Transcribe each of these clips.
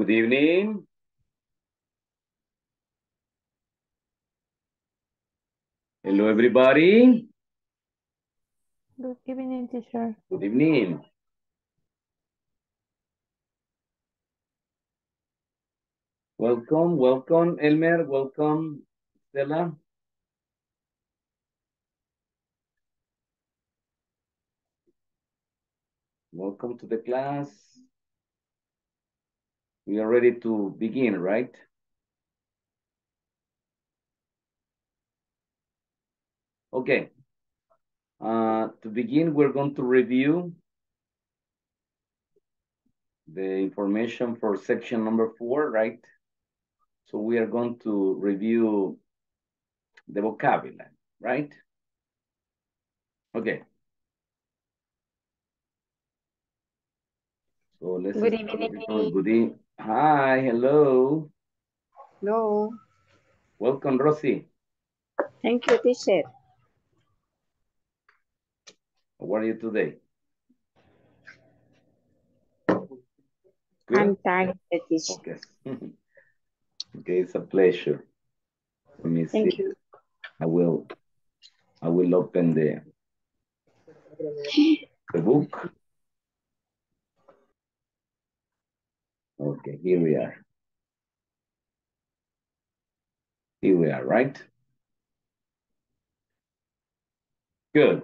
Good evening. Hello, everybody. Good evening, teacher. Good evening. Welcome, welcome, Elmer. Welcome, Stella. Welcome to the class. We are ready to begin, right? Okay. To begin, we're going to review the information for section number 4, right? So we are going to review the vocabulary, right? Okay. So let's good evening. Good evening. Hi, hello. Hello. Welcome, Rosy. Thank you, teacher. How are you today? Good. I'm tired, teacher. Okay. Okay, it's a pleasure. Let me Thank see. You. I will open the book. Okay, here we are. Here we are, right? Good.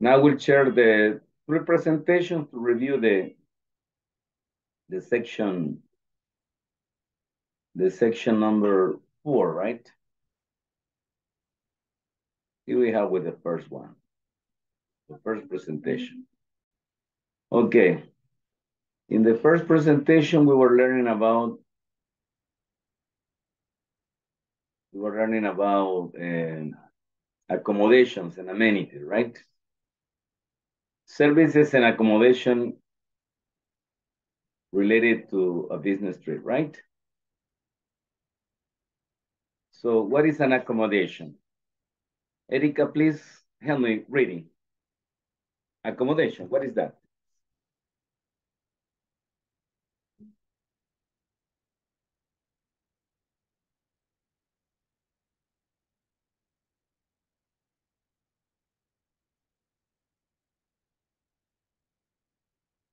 Now we'll share the three presentations to review the section number 4, right? Here we have with the first one, the first presentation. Okay. In the first presentation, we were learning about accommodations and amenities, right? Services and accommodation related to a business trip, right? So what is an accommodation? Erica, please help me reading. Accommodation, what is that?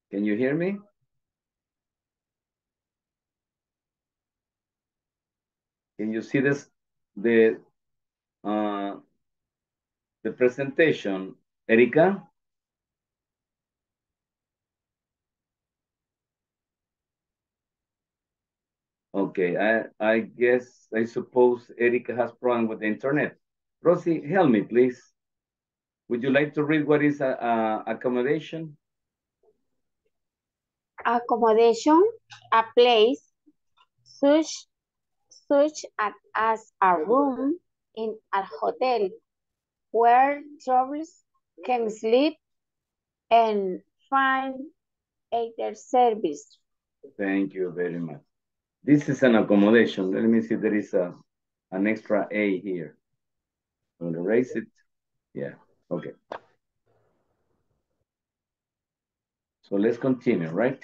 Can you hear me? Can you see this, the presentation, Erica? Okay, I guess, I suppose Erica has problem with the internet. Rosy, help me, please. Would you like to read what is accommodation? Accommodation, a place such as a room in a hotel where travelers can sleep and find their service. Thank you very much. This is an accommodation. Let me see, there is an extra A here. I'm gonna erase it. Yeah, okay. So let's continue, right?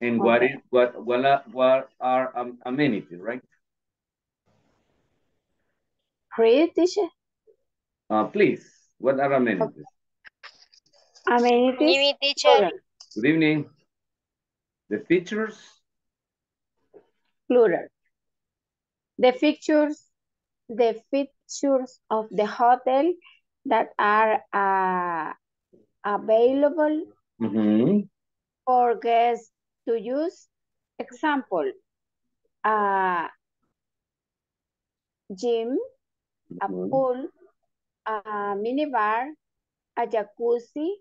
And okay. what are amenities, right? Read, teacher. Please, what are amenities? Okay. Amenities. Good evening, teacher. Good evening. The features. Plural. The features of the hotel that are available. Mm-hmm. For guests to use, example, gym, a pool, a minibar, a jacuzzi,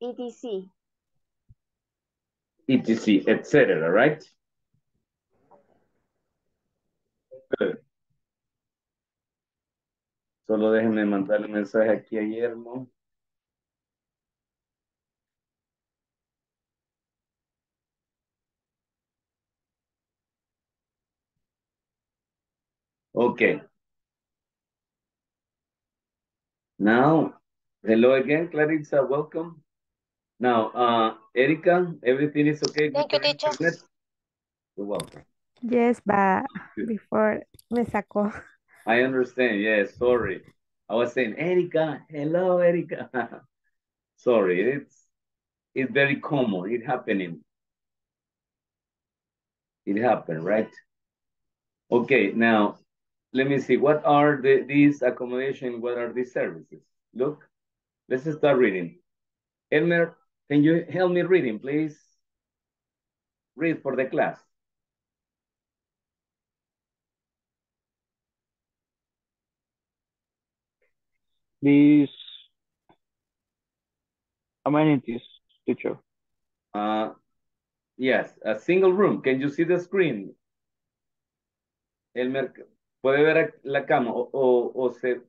etc. Etc. etc. Right? Good. Solo déjenme mandarle un mensaje aquí a Guillermo. Okay. Now, hello again, Clarissa, welcome. Now, Erica, everything is okay? Thank you, teacher. You're welcome. Yes, but before me sacó. I understand. Yes, sorry. I was saying, Erica. Hello, Erica. Sorry, it's very common. It's happening. It happened, right? Okay, now, let me see. What are these accommodation? What are these services? Look, let's start reading. Elmer, can you help me reading, please? Read for the class. These amenities, teacher. Yes, a single room. Can you see the screen? Elmer, puede ver la cama o se...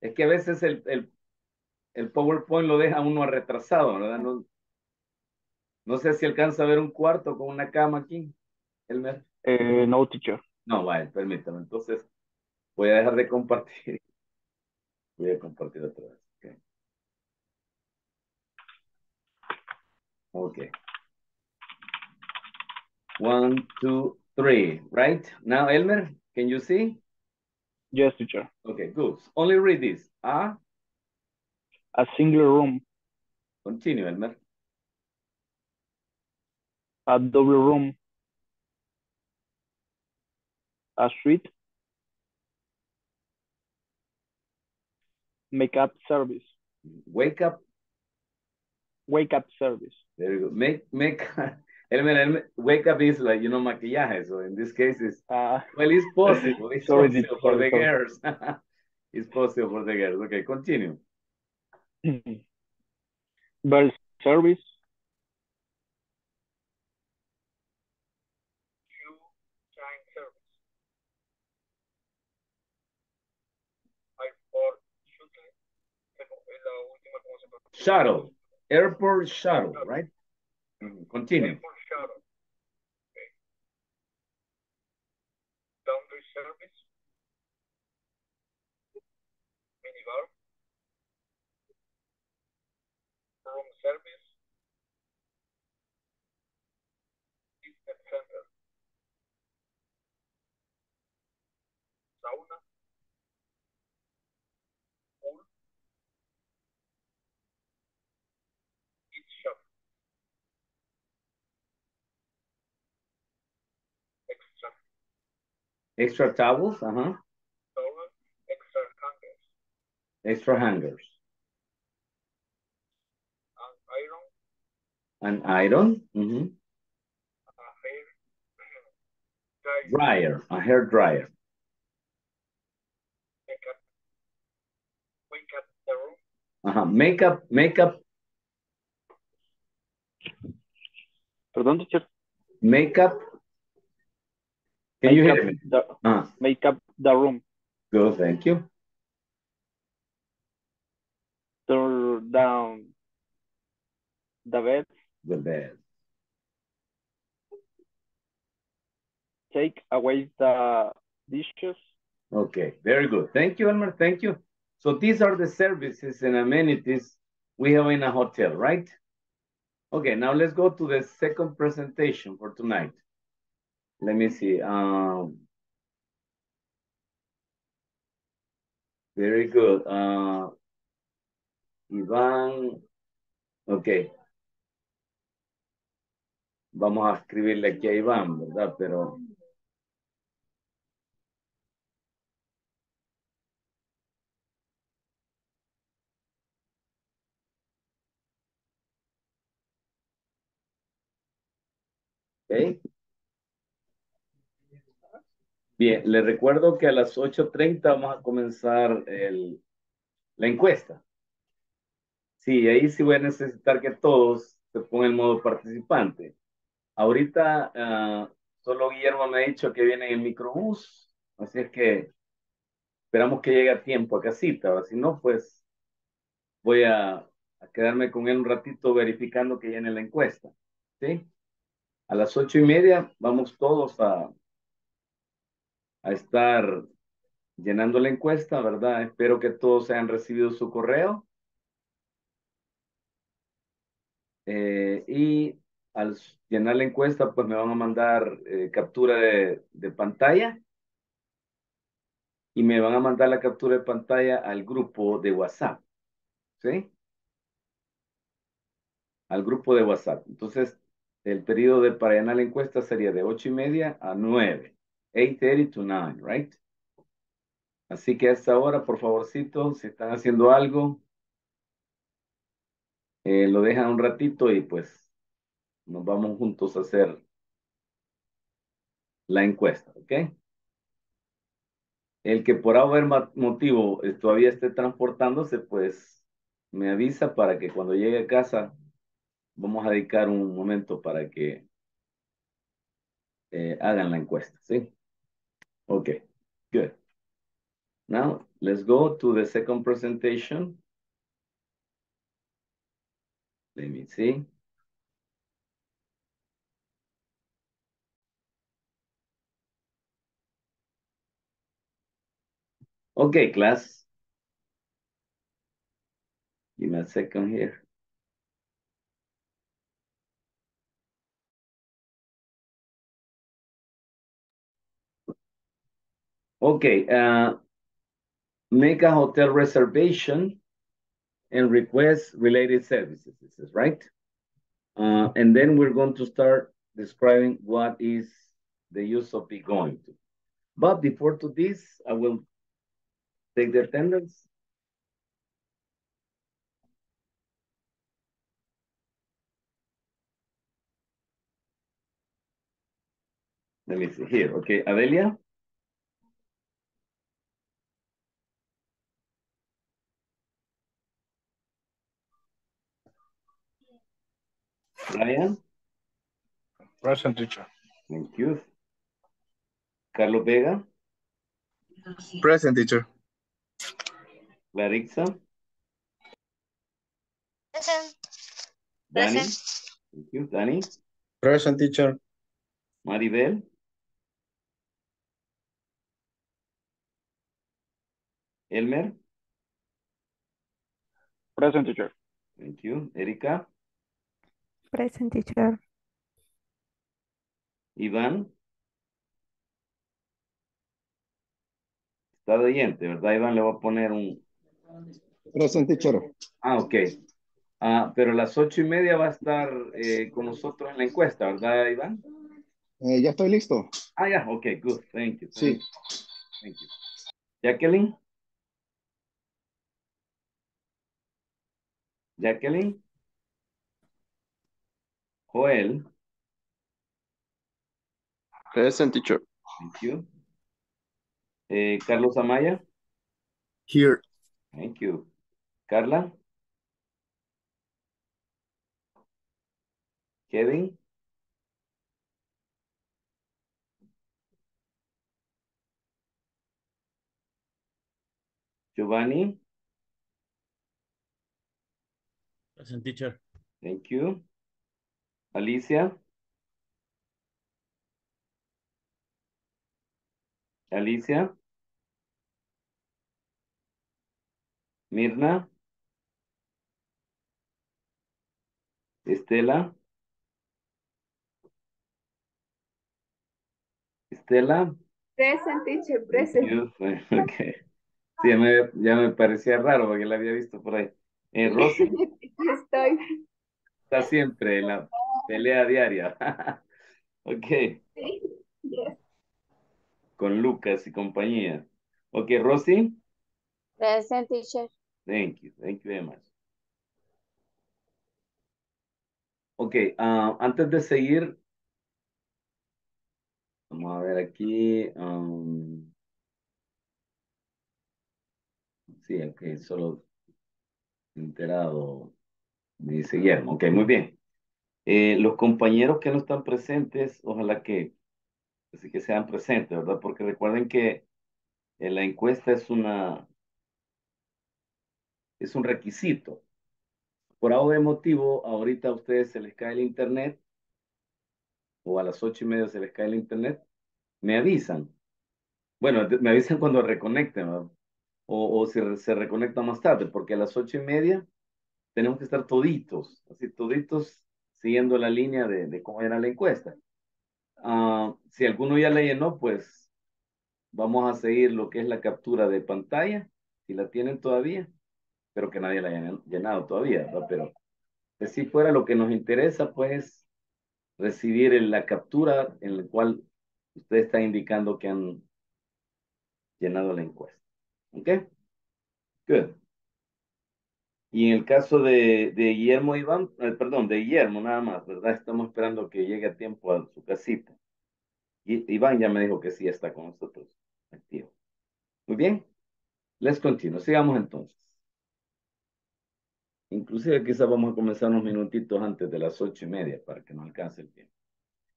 Es que a veces el PowerPoint lo deja uno retrasado, ¿verdad? No sé si alcanza a ver un cuarto con una cama aquí, Elmer. No, teacher. No, vale, permítame. Entonces, voy a dejar de compartir. Voy a compartir otra vez. Okay. 1, 2, 3, right? Now, Elmer, can you see? Yes, teacher. Okay, good. Only read this. A single room. Continue, Elmer. A double room. A suite. Makeup service. Wake up service. Very good. Elmer, wake up is like, you know, maquillaje. So in this case, it's, well, it's possible. It's possible for the girls. It's possible for the girls. Okay, continue. Bell service. Time service. Airport shuttle. Airport shuttle, right? Continue. Airport shuttle. Okay. Laundry service. Minibar. Room service. Fitness center. Sauna. Pool. Eat shop. Extra towels, extra hangers. An iron. Mm-hmm. A hair dryer. Makeup the room. Makeup. Perdón, teacher. Makeup. Can you hear me? Make up the room. Good, thank you. Turn down the bed. Take away the dishes. Okay, very good. Thank you, Elmer. Thank you. So these are the services and amenities we have in a hotel, right? Okay, now let's go to the second presentation for tonight. Let me see. Very good. Iván. Okay. Vamos a escribirle aquí a Iván, ¿verdad? Pero... Okay. Bien, les recuerdo que a las 8:30 vamos a comenzar la encuesta. Sí, ahí sí voy a necesitar que todos se pongan en modo participante. Ahorita solo Guillermo me ha dicho que viene en el microbús, así es que esperamos que llegue a tiempo a casita. Ahora, si no, pues voy a quedarme con él un ratito verificando que llene la encuesta. ¿Sí? A las 8:30 vamos todos a estar llenando la encuesta, ¿verdad? Espero que todos hayan recibido su correo. Y Al llenar la encuesta, pues me van a mandar captura de pantalla y me van a mandar la captura de pantalla al grupo de WhatsApp. ¿Sí? Al grupo de WhatsApp. Entonces, el periodo para llenar la encuesta sería de 8:30 a 9. 8:30 to 9, right? Así que a esta hora, por favorcito, si están haciendo algo, lo dejan un ratito y pues nos vamos juntos a hacer la encuesta, ¿ok? El que por haber motivo todavía esté transportándose, pues me avisa para que cuando llegue a casa vamos a dedicar un momento para que hagan la encuesta, ¿sí? Ok, good. Now, let's go to the second presentation. Let me see. Okay, class. Give me a second here. Okay, make a hotel reservation and request related services, this is right. And then we're going to start describing what is the use of be going to. But before to this, I will take the attendance. Let me see here, okay, Adelia. Brian. Present, teacher. Thank you. Carlos Vega. Present, teacher. Clarissa. Present. Danny. Present. Thank you, Danny. Present, teacher. Maribel. Elmer. Present, teacher. Thank you. Erica. Present, teacher. Iván. Está de oyente, ¿verdad, Iván? Le voy a poner un... Present, teacher. Ah, ok. Ah, pero a las 8:30 va a estar con nosotros en la encuesta, ¿verdad, Iván? Ya estoy listo. Ah, ya, yeah. Ok, good. Thank you. Sí. Thank you. Jacqueline. Jacqueline. Joel. Present, teacher. Thank you. Carlos Amaya. Here. Thank you. Carla. Kevin. Giovanni. Present, teacher. Thank you. Alicia. Alicia. Mirna. Estela. Estela. Present, teacher, present. Okay. Sí, ya me parecía raro porque la había visto por ahí. Rosy. Estoy. Está siempre en la pelea diaria. Ok. Sí, yes. Con Lucas y compañía. Ok, Rosy. Present, teacher. Thank you very much. Ok, antes de seguir, vamos a ver aquí. Sí, ok, solo enterado. Dice Guillermo, ok, muy bien. Los compañeros que no están presentes, ojalá que sean presentes, ¿verdad? Porque recuerden que la encuesta es un requisito. Por algún motivo, ahorita a ustedes se les cae el internet, o a las 8:30 se les cae el internet, me avisan. Bueno, me avisan cuando reconecten, ¿verdad? O si se reconectan más tarde, porque a las 8:30 tenemos que estar toditos, así toditos siguiendo la línea de cómo era la encuesta. Si alguno ya la llenó, pues vamos a seguir lo que es la captura de pantalla, si la tienen todavía. Espero que nadie la haya llenado todavía, ¿verdad? Pero pues, si fuera lo que nos interesa, pues recibir la captura en la cual usted está indicando que han llenado la encuesta. ¿Ok? Good. Y en el caso de Guillermo Iván, perdón, de Guillermo nada más, ¿verdad? Estamos esperando que llegue a tiempo a su casita. Y Iván ya me dijo que sí está con nosotros activo. Muy bien. Let's continue. Sigamos entonces. Inclusive quizás vamos a comenzar unos minutitos antes de las 8:30 para que no alcance el tiempo.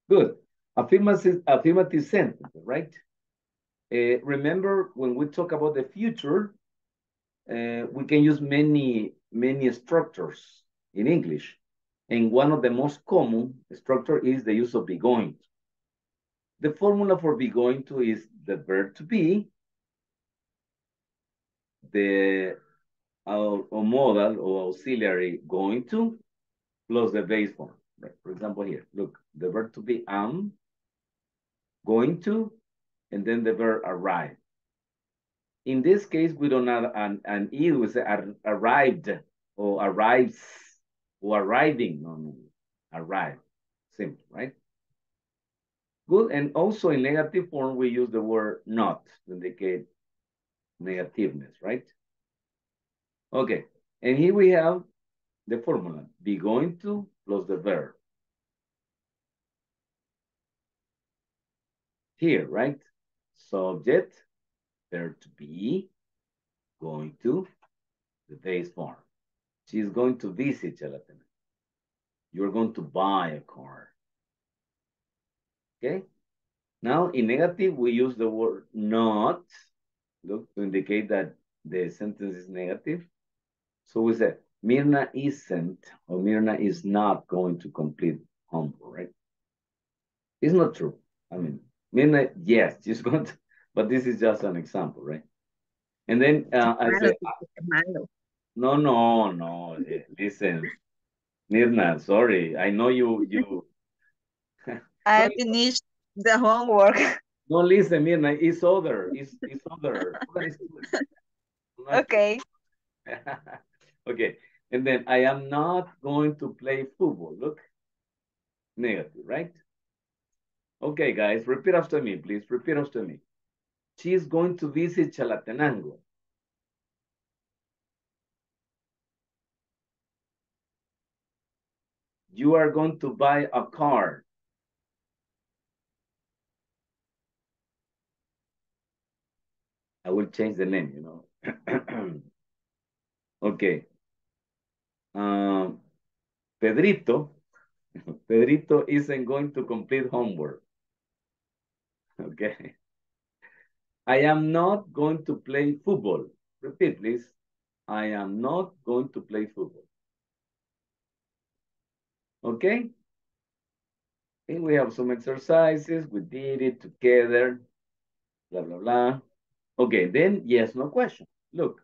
Good. Affirmative sentence, right? Remember, when we talk about the future, we can use many structures in English. And one of the most common structure is the use of be going to. The formula for be going to is the verb to be, the modal or auxiliary going to, plus the base form. Right? For example, here, look, the verb to be am, going to, and then the verb arrive. In this case, we don't add an E, we say arrived, or arrives, or arriving, no, arrive, simple, right? Good, and also in negative form, we use the word not to indicate negativeness, right? Okay, and here we have the formula, be going to plus the verb. Here, right? Subject, verb to be, going to, the base form. She's going to visit Chalatenango. You're going to buy a car. Okay? Now, in negative, we use the word not, look, to indicate that the sentence is negative. So we say, Mirna isn't, or Mirna is not going to complete homework, right? It's not true. I mean, Mirna, yes, she's going to, but this is just an example, right? And then I said, no, listen, Mirna, sorry, I know you. I finished the homework. No, listen, Mirna, it's other. Okay. Okay, and then I am not going to play football, look, negative, right? Okay, guys, repeat after me, please, repeat after me. She is going to visit Chalatenango. You are going to buy a car. I will change the name, Okay. Pedrito isn't going to complete homework. Okay. I am not going to play football. Repeat, please. I am not going to play football. Okay? And we have some exercises. We did it together. Blah, blah, blah. Okay, then yes, no question. Look.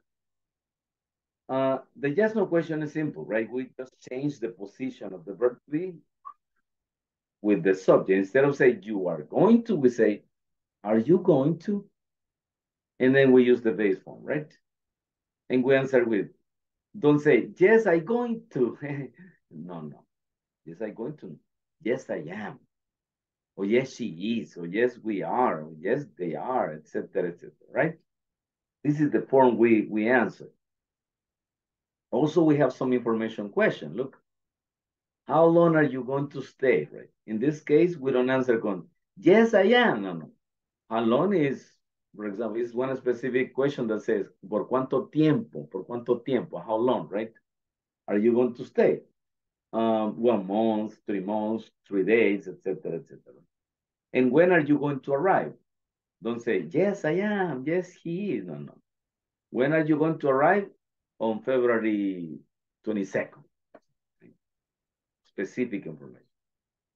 The yes, no question is simple, right? We just change the position of the verb to be with the subject. Instead of saying you are going to, we say, are you going to? And then we use the base form, right? And we answer with, don't say, yes, I'm going to. No. Yes, I'm going to. Yes, I am. Or yes, she is. Or yes, we are. Or yes, they are, et cetera, right? This is the form we answer. Also, we have some information question. Look, how long are you going to stay, right? In this case, we don't answer going, yes, I am. No. How long is... For example, it's one specific question that says, por cuánto tiempo, how long, right? Are you going to stay? 1 month, 3 months, 3 days, etc., etc. And when are you going to arrive? Don't say, yes, I am, yes, he is, no. When are you going to arrive? On February 22nd. Specific information.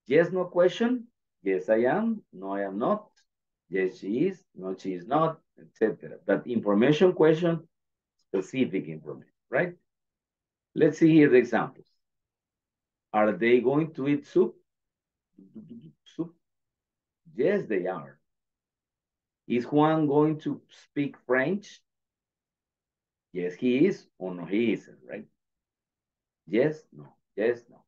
Yes, no question, yes, I am, no, I am not. Yes, she is. No, she is not, etc. But information question, specific information, right? Let's see here the examples. Are they going to eat soup? Soup? Yes, they are. Is Juan going to speak French? Yes, he is, or no, he isn't, right? Yes, no, yes, no.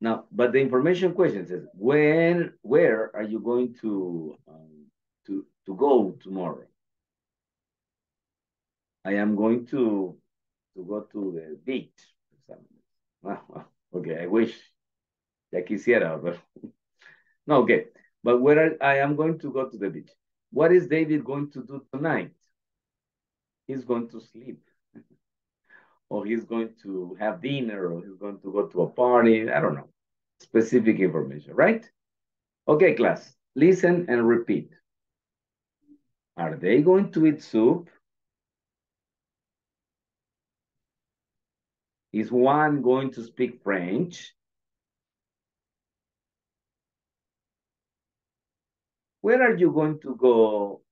Now, but the information question says, where are you going to go tomorrow? I am going to go to the beach. Wow, okay, I wish. Ya quisiera, but no, okay. But I am going to go to the beach. What is David going to do tonight? He's going to sleep. Or he's going to have dinner, or he's going to go to a party. I don't know. Specific information, right? Okay, class. Listen and repeat. Are they going to eat soup? Is Juan going to speak French? Where are you going to go?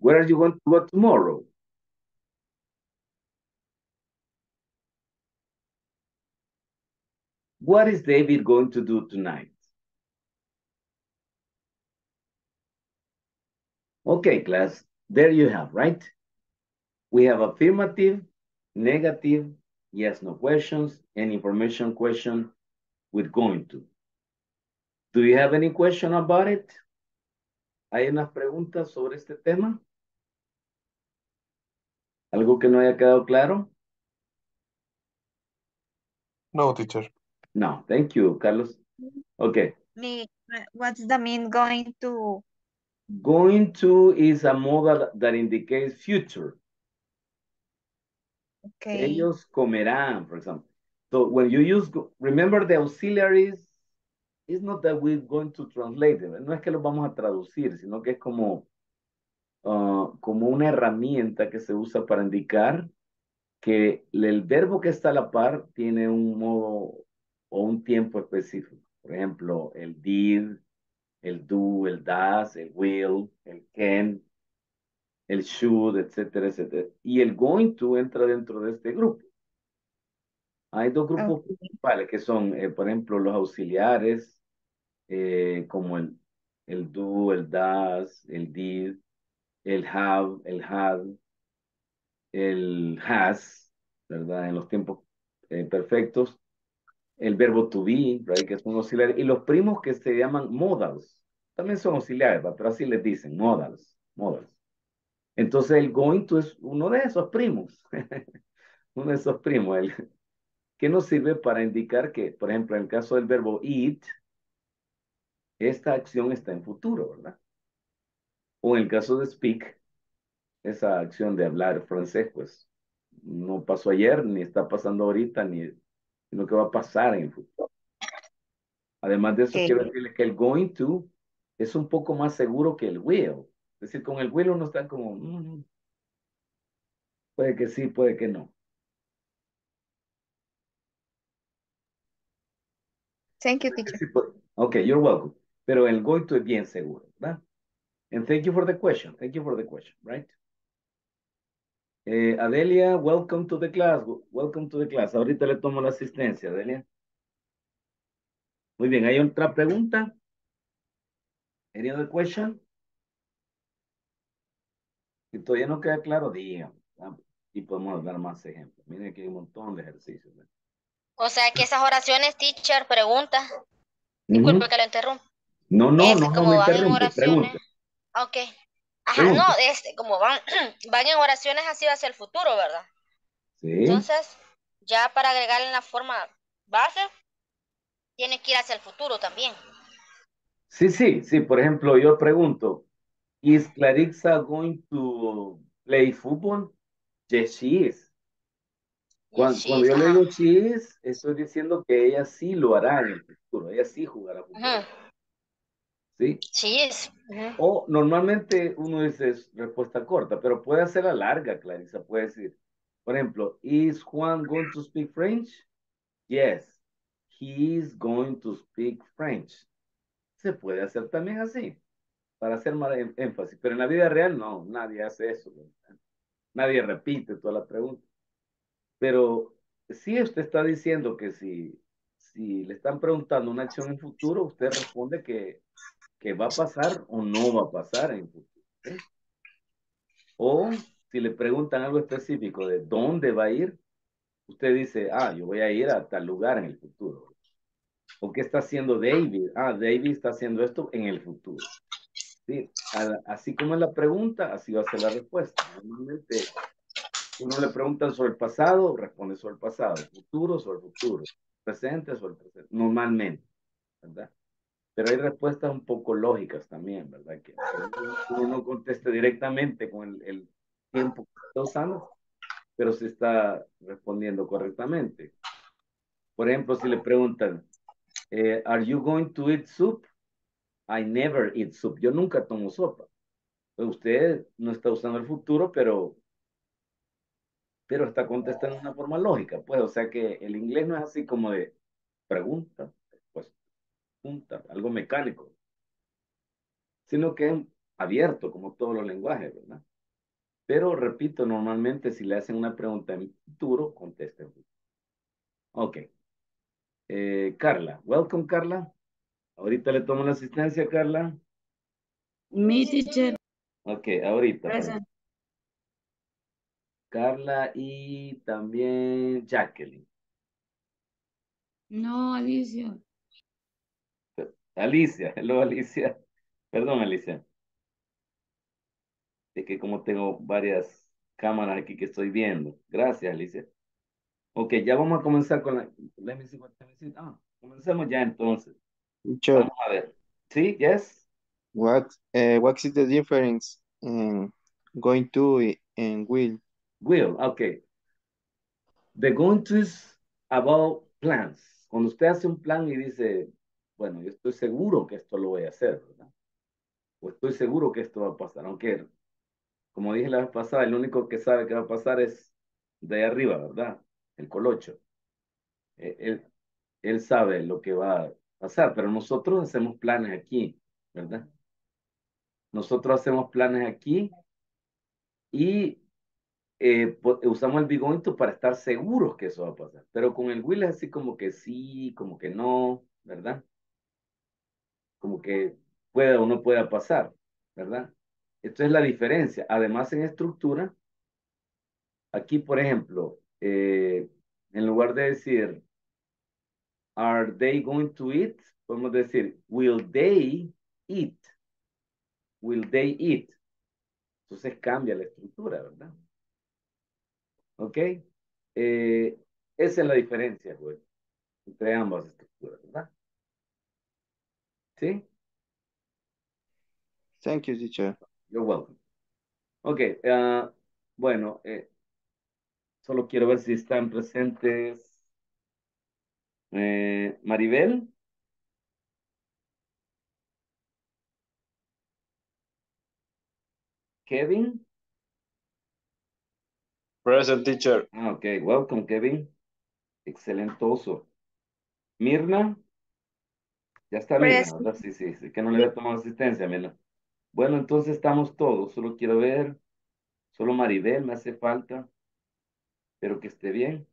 Where are you going to go tomorrow? What is David going to do tonight? Okay, class, there you have, right? We have affirmative, negative, yes, no questions, and information question with going to. Do you have any question about it? ¿Hay unas preguntas sobre este tema? ¿Algo que no haya quedado claro? No, teacher. No, thank you, Carlos. Okay. What's the mean going to? Going to is a modal that indicates future. Okay. Ellos comerán, for example. So when you use, remember the auxiliaries, it's not that we're going to translate them. No es que los vamos a traducir, sino que es como, como una herramienta que se usa para indicar que el verbo que está a la par tiene un modo o un tiempo específico. Por ejemplo, el did, el do, el does, el will, el can, el should, etcétera, etcétera. Y el going to entra dentro de este grupo. Hay dos grupos principales que son, por ejemplo, los auxiliares, como el do, el does, el did, el have, el had, el has, ¿verdad? En los tiempos perfectos. El verbo to be, right, que es un auxiliar, y los primos que se llaman modals, también son auxiliares, pero así les dicen, modals. Entonces el going to es uno de esos primos, uno de esos primos, que nos sirve para indicar que, por ejemplo, en el caso del verbo eat, esta acción está en futuro, ¿verdad? O en el caso de speak, esa acción de hablar francés, pues, no pasó ayer, ni está pasando ahorita, ni... lo que va a pasar en el futuro. Además de eso, okay, quiero decirles que el going to es un poco más seguro que el will. Es decir, con el will uno está como, puede que sí, puede que no. Thank you, teacher. Okay, you're welcome. Pero el going to es bien seguro, ¿verdad? And thank you for the question. Thank you for the question, right? Adelia, welcome to the class. Welcome to the class. Ahorita le tomo la asistencia, Adelia. Muy bien, ¿hay otra pregunta? ¿Any other question? Si todavía no queda claro, dígame. Y podemos dar más ejemplos. Miren que hay un montón de ejercicios. O sea, que esas oraciones, teacher, pregunta. Disculpe que lo interrumpa. No me interrumpa, pregunta. Ok. Ajá, no, como van en oraciones así hacia el futuro, ¿verdad? Sí. Entonces, ya para agregar en la forma base, tiene que ir hacia el futuro también. Sí. Por ejemplo, yo pregunto, ¿is Clarissa going to play football? Yes, she is. Cuando yo le digo she is, estoy diciendo que ella sí lo hará en el futuro, ella sí jugará fútbol. ¿Sí? Sí es. O normalmente uno dice respuesta corta, pero puede hacerla larga, Clarissa. Puede decir, por ejemplo, ¿is Juan going to speak French? Yes, he is going to speak French. Se puede hacer también así, para hacer más énfasis. Pero en la vida real, no, nadie hace eso, ¿verdad? Nadie repite toda la pregunta. Pero Si usted está diciendo que si le están preguntando una acción en futuro, usted responde que va a pasar o no va a pasar en futuro. ¿Sí? O si le preguntan algo específico de dónde va a ir, usted dice, ah, yo voy a ir a tal lugar en el futuro. ¿O qué está haciendo David? Ah, David está haciendo esto en el futuro. ¿Sí? Así como es la pregunta, así va a ser la respuesta. Normalmente, uno le preguntan sobre el pasado, responde sobre el pasado. Futuro, sobre el futuro. Presente, sobre el presente. Normalmente, ¿verdad? Pero hay respuestas un poco lógicas también, ¿verdad? Que uno no conteste directamente con el tiempo que está usando, pero se está respondiendo correctamente. Por ejemplo, si le preguntan, ¿Are you going to eat soup? I never eat soup. Yo nunca tomo sopa. Pues usted no está usando el futuro, pero está contestando de una forma lógica. Pues, o sea que el inglés no es así como de pregunta, respuesta, punta, algo mecánico, sino que es abierto como todos los lenguajes, ¿verdad? Pero, repito, normalmente si le hacen una pregunta en futuro, contesten. Ok. Carla. Welcome, Carla. Ahorita le tomo la asistencia, Carla. Mi teacher. Ok, ahorita. Present. Carla y también Jacqueline. No, Alicia. Alicia, hello, Alicia. Perdón, Alicia. Es que como tengo varias cámaras aquí que estoy viendo. Gracias, Alicia. Ok, ya vamos a comenzar con la... Comencemos ya entonces. Sure. Vamos a ver. ¿Sí? ¿Yes? What is the difference in going to and will? Will, ok. The going to is about plans. Cuando usted hace un plan y dice, bueno, yo estoy seguro que esto lo voy a hacer, ¿verdad? O estoy seguro que esto va a pasar, aunque... Como dije la vez pasada, el único que sabe que va a pasar es de ahí arriba, ¿verdad? El colocho. Él sabe lo que va a pasar, pero nosotros hacemos planes aquí, ¿verdad? Nosotros hacemos planes aquí y usamos el be going to para estar seguros que eso va a pasar. Pero con el will es así como que sí, como que no, ¿verdad? Como que pueda o no pueda pasar, ¿verdad? Esto es la diferencia. Además, en estructura, aquí, por ejemplo, en lugar de decir, ¿Are they going to eat? Podemos decir, ¿Will they eat? ¿Will they eat? Entonces cambia la estructura, ¿verdad? ¿Ok? Esa es la diferencia, pues, entre ambas estructuras, ¿verdad? ¿Sí? Thank you, teacher. You're welcome. Ok, bueno, solo quiero ver si están presentes. Maribel. Kevin. Present, teacher. Ok, welcome, Kevin. Excelentoso. Mirna. Ya está bien, ¿verdad? Sí, es que no le había tomado asistencia, Mirna. Bueno, entonces estamos todos. Solo quiero ver. Solo Maribel me hace falta. Espero que esté bien.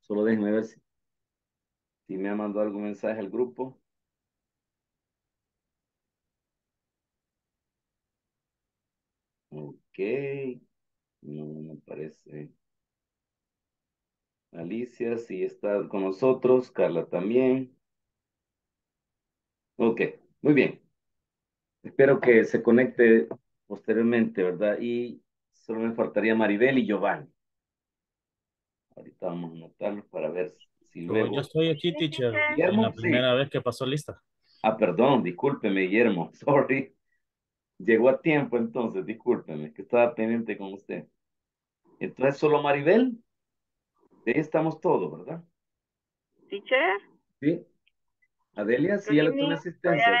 Solo déjenme ver si me ha mandado algún mensaje al grupo. Ok. No me parece. Alicia sí está con nosotros. Carla también. Ok. Muy bien. Espero que se conecte posteriormente, ¿verdad? Y solo me faltaría Maribel y Giovanni. Ahorita vamos a anotarlos para ver si luego... Yo estoy aquí, teacher. Guillermo, la primera vez que pasó lista. Ah, perdón, discúlpeme, Guillermo. Sorry. Llegó a tiempo entonces, discúlpeme, que estaba pendiente con usted. Entonces, solo Maribel. De ahí estamos todos, ¿verdad? Teacher. Sí. Adelia, sí, ya le tuve asistencia.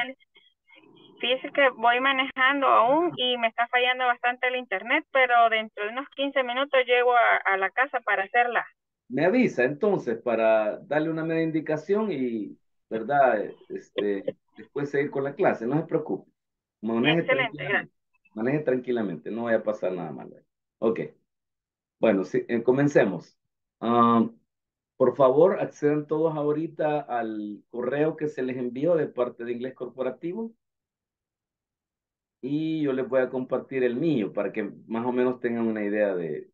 Fíjese que voy manejando aún y me está fallando bastante el internet, pero dentro de unos 15 minutos llego a la casa para hacerla. Me avisa entonces para darle una media indicación y, ¿verdad? Después seguir con la clase, no se preocupe. Maneje excelente, gracias. Maneje tranquilamente, no vaya a pasar nada mal. Ok. Bueno, sí, comencemos. Por favor, accedan todos ahorita al correo que se les envió de parte de Inglés Corporativo. Y yo les voy a compartir el mío para que más o menos tengan una idea de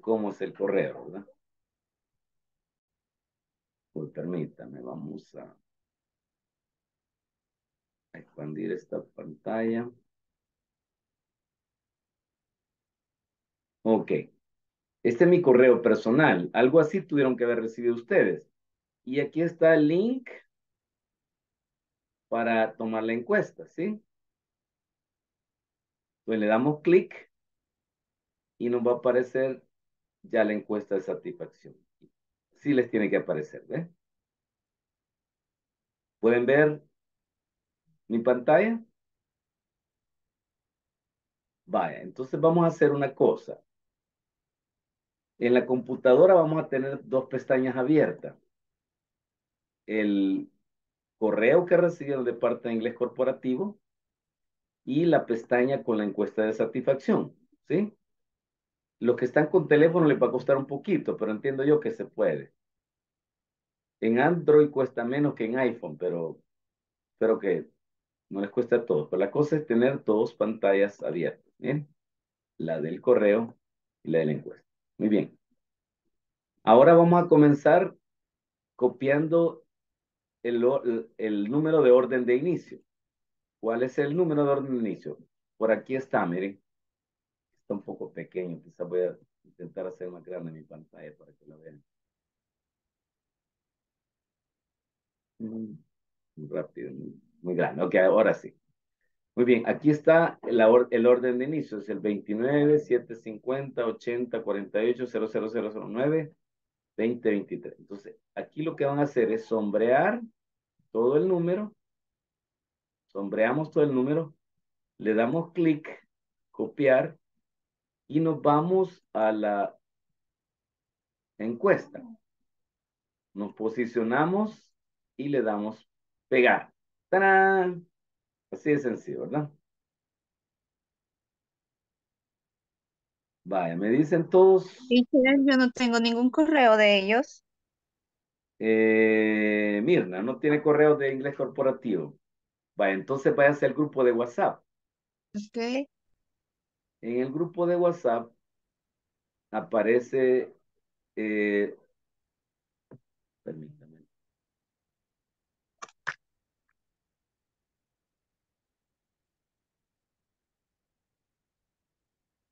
cómo es el correo, ¿verdad? Pues permítame, vamos a expandir esta pantalla. Ok. Este es mi correo personal. Algo así tuvieron que haber recibido ustedes. Y aquí está el link para tomar la encuesta, ¿sí? Pues le damos clic y nos va a aparecer ya la encuesta de satisfacción. Sí les tiene que aparecer, ¿ves? ¿Pueden ver mi pantalla? Vaya, entonces vamos a hacer una cosa. En la computadora vamos a tener dos pestañas abiertas. El correo que recibieron de parte de Inglés Corporativo y la pestaña con la encuesta de satisfacción, ¿sí? Los que están con teléfono les va a costar un poquito, pero entiendo yo que se puede. En Android cuesta menos que en iPhone, pero espero que no les cueste a todos. Pero la cosa es tener dos pantallas abiertas, ¿bien? La del correo y la de la encuesta. Muy bien. Ahora vamos a comenzar copiando el número de orden de inicio. ¿Cuál es el número de orden de inicio? Por aquí está, miren. Está un poco pequeño, quizás voy a intentar hacer más grande mi pantalla para que lo vean. Muy rápido, muy grande. Ok, ahora sí. Muy bien, aquí está el orden de inicio. Es el 29, 750, 80, 48, 00009, 20, 23. Entonces, aquí lo que van a hacer es sombrear todo el número. Sombreamos todo el número. Le damos clic, copiar. Y nos vamos a la encuesta. Nos posicionamos y le damos pegar. ¡Tarán! Así de sencillo, ¿verdad? Vaya, me dicen todos. Sí, yo no tengo ningún correo de ellos. Mirna, no tiene correo de Inglés Corporativo. Vaya, entonces váyase al grupo de WhatsApp. Ok. En el grupo de WhatsApp aparece. Permítame.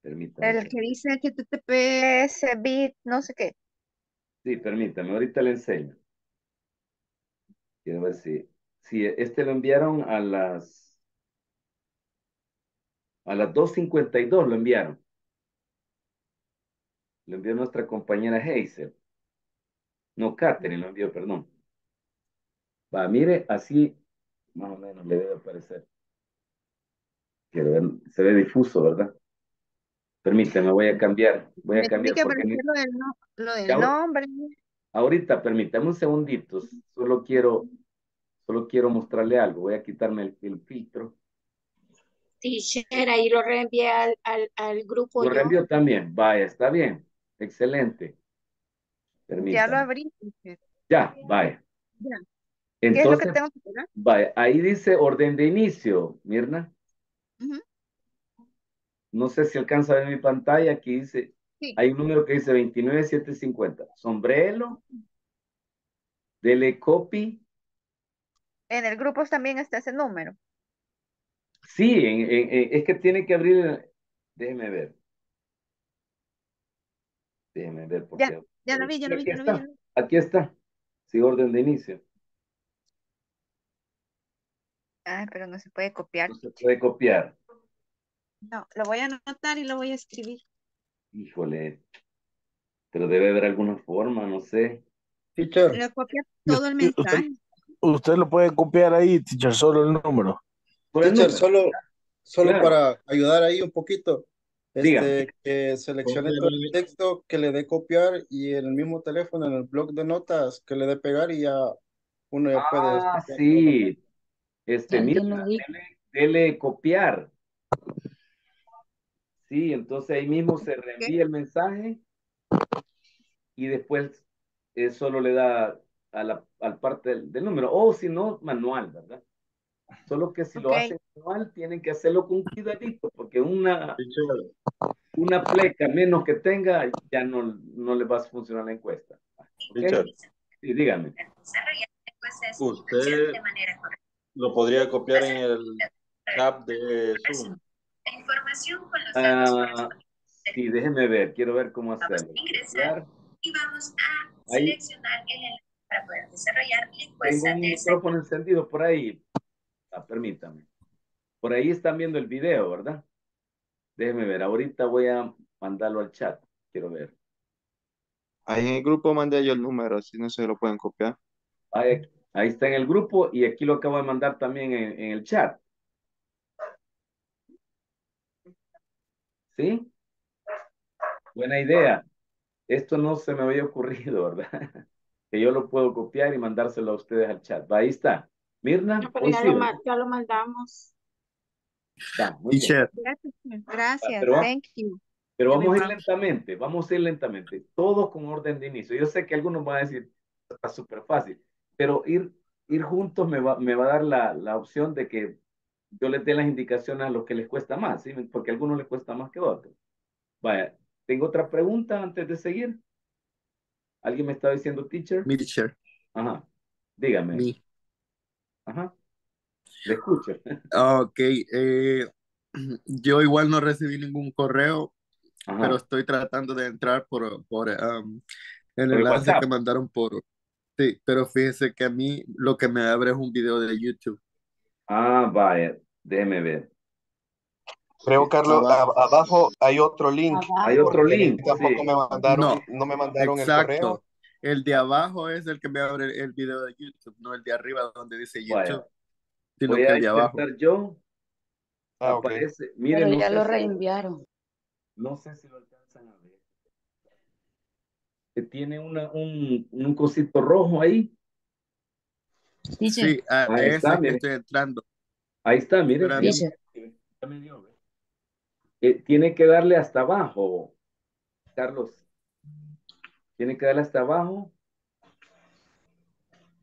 Permítame. El que dice HTTPS, bit, no sé qué. Sí, permítame, ahorita le enseño. Quiero ver si este lo enviaron a las 2:52 lo enviaron. Lo envió nuestra compañera Hazel. No, Katherine lo envió, perdón. Va, mire, así más o menos le debe aparecer. Quiero ver, se ve difuso, ¿verdad? Permíteme, voy a cambiar. Porque lo del nombre. Ahorita, permítame un segundito. Solo quiero mostrarle algo. Voy a quitarme el filtro. Teacher, ahí lo reenvié al grupo. Lo reenvió también. Vaya, está bien. Excelente. Permítame. Ya lo abrí. Ya, vaya. Ya. Entonces, ¿qué es lo que tengo que hacer? Vaya, ahí dice orden de inicio, Mirna. Uh-huh. No sé si alcanza a ver mi pantalla. Aquí dice, sí. Hay un número que dice 29750. Sombrelo. Dele copy. En el grupo también está ese número. Sí, es que tiene que abrir. Déjeme ver. Déjeme ver. Porque ya lo vi. Aquí está. Sí, orden de inicio. Ah, pero no se puede copiar. No se puede copiar. No, lo voy a anotar y lo voy a escribir. Híjole, pero debe haber alguna forma, no sé. Teacher. Le copia todo el mensaje. Usted lo puede copiar ahí, teacher, solo el número. Teacher, solo claro. Para ayudar ahí un poquito. Que seleccione todo el texto, que le dé copiar y en el mismo teléfono, en el bloc de notas, que le dé pegar y ya uno ya puede. Ah, sí. Mira, dele copiar. Sí, entonces ahí mismo se reenvía el mensaje y después solo le da a la parte del número, o si no, manual, ¿verdad? Solo que si lo hacen manual, tienen que hacerlo con cuidadito, porque una pleca menos que tenga, ya no le va a funcionar la encuesta. ¿Okay? Richard, sí, dígame. Usted lo podría copiar en el app de Zoom. Sí, déjeme ver, quiero ver cómo hacerlo. Ingresar y vamos a seleccionar el enlace para poder desarrollar la encuesta. Tengo un micrófono encendido por ahí. Permítame. Por ahí están viendo el video, ¿verdad? Déjeme ver, ahorita voy a mandarlo al chat, quiero ver. Ahí en el grupo mandé yo el número, si no se lo pueden copiar. Ahí está en el grupo y aquí lo acabo de mandar también en el chat. ¿Sí? Buena idea. Esto no se me había ocurrido, ¿verdad? Que yo lo puedo copiar y mandárselo a ustedes al chat. Ahí está. Mirna. No, pero ya lo mandamos. Está, muy bien. Gracias. Pero, thank you. Pero vamos a ir lentamente. Vamos a ir lentamente. Todos con orden de inicio. Yo sé que algunos van a decir, está súper fácil. Pero ir juntos me va a dar la opción de que yo les dé las indicaciones a los que les cuesta más, ¿sí? Porque a algunos les cuesta más que a otros. Vaya, ¿tengo otra pregunta antes de seguir? ¿Alguien me está diciendo teacher? Mi teacher. Ajá, dígame. Mi. Ajá, le escucho. Ok, yo igual no recibí ningún correo, ajá, pero estoy tratando de entrar por el enlace que mandaron por... Sí, pero fíjese que a mí lo que me abre es un video de YouTube. Ah, vaya, déjeme ver. Creo, Carlos, abajo hay otro link. Hay otro link. Tampoco sí. no me mandaron exacto. El correo. El de abajo es el que me abre el video de YouTube, no el de arriba donde dice YouTube. Vaya. Sino voy que a el de abajo. Yo. Ah, aparece. Okay. Miren, pero ya no lo reenviaron. No sé si lo alcanzan a ver. Que tiene un cosito rojo ahí. Sí, ahí está, que estoy entrando. Ahí está, miren. Tiene que darle hasta abajo, Carlos. Tiene que darle hasta abajo.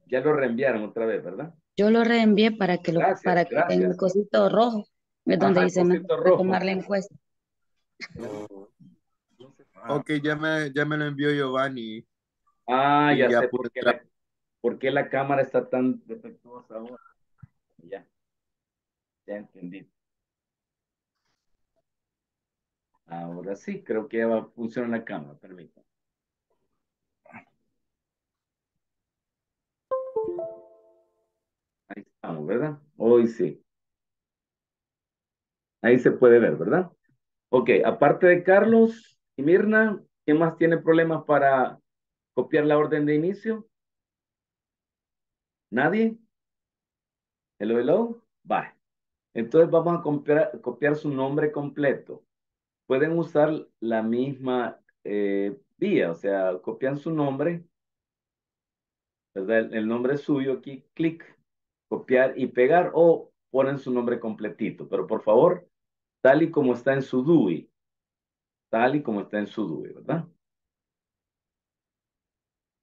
Ya lo reenviaron otra vez, ¿verdad? Yo lo reenvié para que gracias. Tenga el cosito rojo. Es donde dice tomar la encuesta. Ok, ya me lo envió Giovanni. Ah, ya sé por qué la cámara está tan defectuosa ahora. Ya entendí. Ahora sí, creo que va a funcionar la cámara, permítame. Ahí estamos, ¿verdad? Hoy sí. Ahí se puede ver, ¿verdad? Ok, aparte de Carlos y Mirna, ¿quién más tiene problemas para copiar la orden de inicio? ¿Nadie? Hello, hello. Va. Entonces vamos a copiar su nombre completo. Pueden usar la misma vía, o sea, copian su nombre, ¿verdad? El nombre suyo aquí, clic, copiar y pegar, o ponen su nombre completito, pero por favor, tal y como está en su DUI, ¿verdad?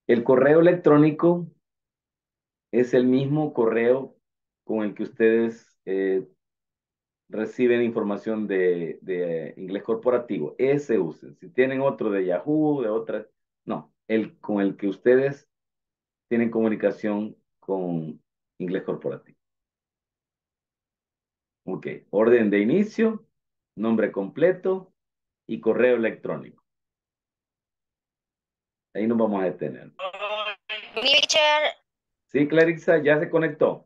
El correo electrónico es el mismo correo con el que ustedes reciben información de Inglés Corporativo. Ese usen. Si tienen otro de Yahoo, de otra, no. El con el que ustedes tienen comunicación con Inglés Corporativo. Ok. Orden de inicio, nombre completo y correo electrónico. Ahí nos vamos a detener. Sí, Clarissa, ya se conectó.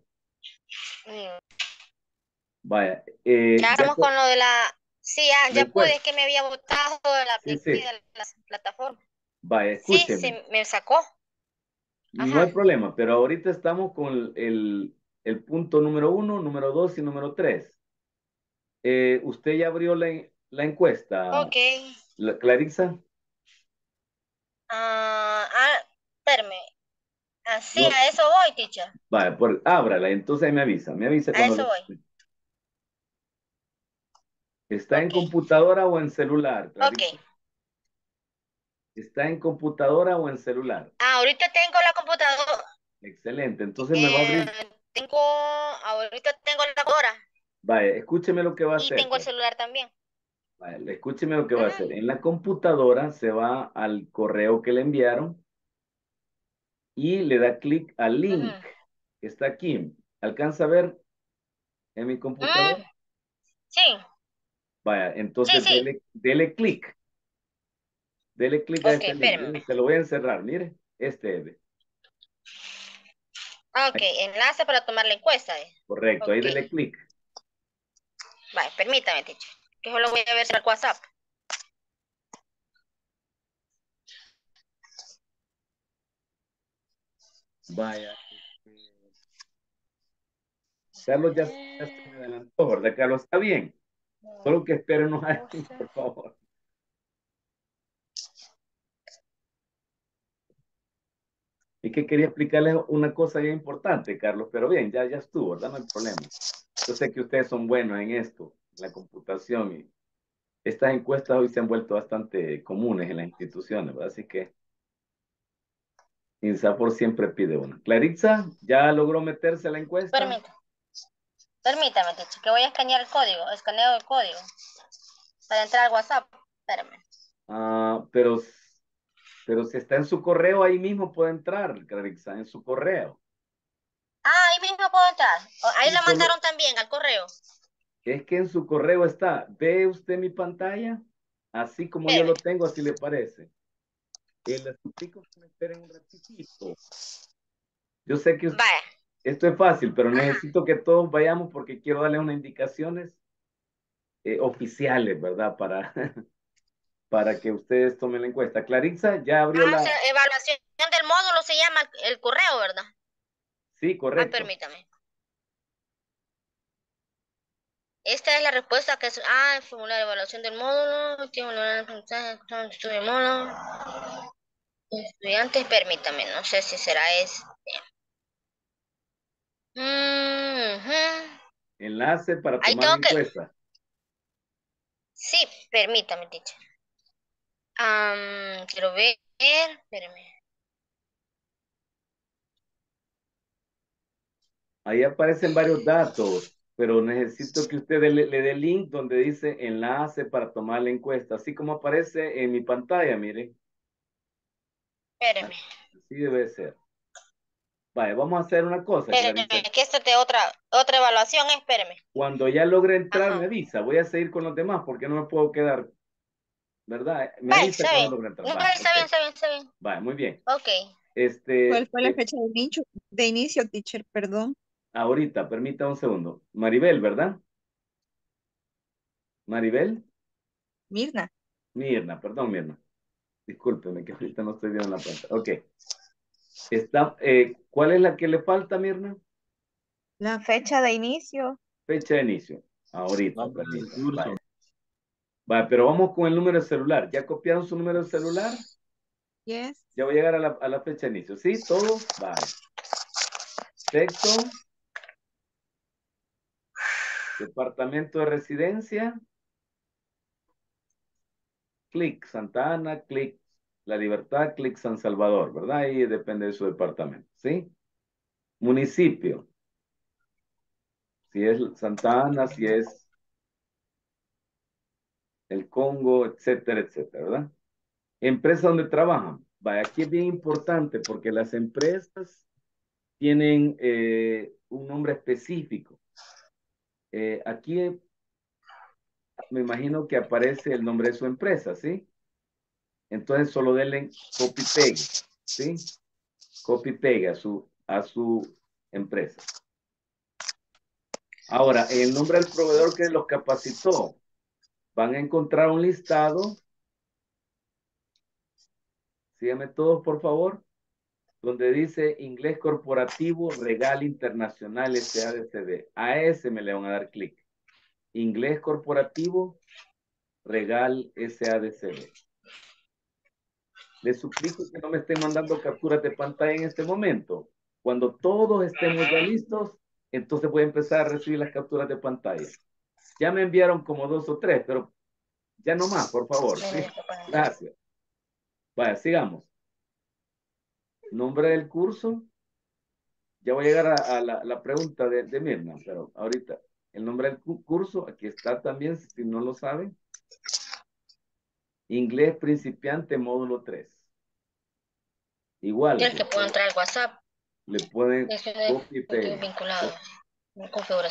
Vaya. Ya estamos con lo de la... Sí, ya pude, es que me había botado de la plataforma. Vaya, escúcheme. Sí, me sacó. Ajá. No hay problema, pero ahorita estamos con el punto número 1, número 2 y número 3. ¿Usted ya abrió la encuesta? Ok. ¿Clarissa? Espérame. Así, a eso voy, teacher. Vale, pues ábrala, entonces me avisa. A eso voy. ¿Está en computadora o en celular? Clarita? Ok. ¿Está en computadora o en celular? Ah, ahorita tengo la computadora. Excelente, entonces me va a abrir. Ahorita tengo la computadora. Vale, escúcheme lo que va a hacer. Y tengo el celular también. Vale, escúcheme lo que va a hacer. En la computadora se va al correo que le enviaron y le da clic al link que está aquí. ¿Alcanza a ver en mi computadora? Sí. Vaya, entonces sí. Dele clic. Dele clic a este link. Se lo voy a encerrar, mire. Este es. Ok, ahí. Enlace para tomar la encuesta. Correcto, ahí dele clic. Vale, permítame, teacher. Que solo voy a ver el WhatsApp. Vaya. Carlos ya se me adelantó, ¿verdad, Carlos? Está bien. Solo que espérenos aquí, por favor. Es que quería explicarles una cosa bien importante, Carlos, pero bien, ya estuvo, ¿verdad? No hay problema. Yo sé que ustedes son buenos en esto, en la computación. Y estas encuestas hoy se han vuelto bastante comunes en las instituciones, ¿verdad? Así que INSAFOR siempre pide una. Clarissa, ¿ya logró meterse a la encuesta? Permítame, teacher, que voy a escanear el código, escaneo el código para entrar al WhatsApp. Espérame. Ah, pero si está en su correo, ahí mismo puede entrar, Clarissa, en su correo. Ah, ahí mismo puedo entrar. Ahí sí, la mandaron también al correo. Es que en su correo está. ¿Ve usted mi pantalla? Así como yo lo tengo, así le parece. El chicos me esperen un ratito. Yo sé que usted... Vaya. Esto es fácil, pero necesito que todos vayamos porque quiero darle unas indicaciones oficiales, ¿verdad? Para que ustedes tomen la encuesta. Clarissa, ya abrió la... Evaluación del módulo se llama el correo, ¿verdad? Sí, correcto. Ah, permítame. Esta es la respuesta que es... Ah, el formulario de evaluación del módulo. Estudiantes, permítame. No sé si será este... Enlace para tomar encuesta. Sí, permítame, teacher. Quiero ver, espérame. Ahí aparecen varios datos, pero necesito que usted le dé link donde dice enlace para tomar la encuesta, así como aparece en mi pantalla, mire. Espérame. Así debe ser. Vale, vamos a hacer una cosa. Espérame, que esta es otra evaluación, espérame. Cuando ya logre entrar, me avisa. Voy a seguir con los demás porque no me puedo quedar, ¿verdad? Me avisa cuando logre entrar. Vale, está bien. Vale, muy bien. Ok. ¿Cuál fue la fecha de inicio, teacher? Perdón. Ahorita, permítame un segundo. Maribel, ¿verdad? ¿Maribel? Mirna, perdón, Mirna. Discúlpeme que ahorita no estoy viendo la pantalla. Ok. ¿Cuál es la que le falta, Mirna? La fecha de inicio. Fecha de inicio. Ahorita. Vale, pero vamos con el número de celular. ¿Ya copiaron su número de celular? Yes. Ya voy a llegar a la fecha de inicio. ¿Sí? ¿Todo? Vale. Texto. Departamento de residencia. Clic Santa Ana, clic La Libertad, clic San Salvador, ¿verdad? Ahí depende de su departamento, ¿sí? Municipio. Si es Santa Ana, si es el Congo, etcétera, etcétera, ¿verdad? Empresa donde trabajan. Vaya, aquí es bien importante porque las empresas tienen un nombre específico. Aquí me imagino que aparece el nombre de su empresa, ¿sí? Entonces solo denle copy-paste, ¿sí? Copy-paste a su empresa. Ahora, el nombre del proveedor que los capacitó. Van a encontrar un listado. Síganme todos, por favor. Donde dice Inglés Corporativo, Regal Internacional S.A. de C.V. A ese me le van a dar clic. Inglés Corporativo, Regal S.A. de C.V. Les suplico que no me estén mandando capturas de pantalla en este momento. Cuando todos estemos ya listos, entonces voy a empezar a recibir las capturas de pantalla. Ya me enviaron como 2 o 3, pero ya no más, por favor. ¿Sí? Gracias. Vaya, sigamos. Nombre del curso. Ya voy a llegar a la pregunta de Mirna, pero ahorita el nombre del curso, aquí está también, si no lo saben. Inglés Principiante Módulo 3. Igual. Y el que pueda entrar al WhatsApp. Le pueden copy y pegue. Vinculado.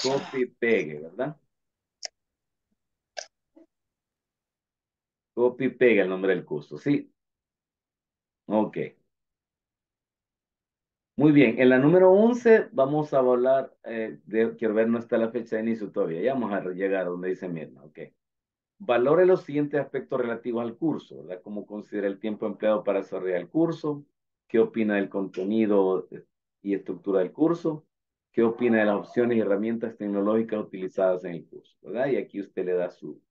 Copy y pegue, ¿verdad? Copy y pegue el nombre del curso, ¿sí? Ok. Muy bien, en la número 11 vamos a hablar, quiero ver, no está la fecha de inicio todavía, ya vamos a llegar a donde dice Mirna, ok. Valore los siguientes aspectos relativos al curso, ¿verdad? Como considera el tiempo empleado para desarrollar el curso, qué opina del contenido y estructura del curso, qué opina de las opciones y herramientas tecnológicas utilizadas en el curso, ¿verdad? Y aquí usted le da su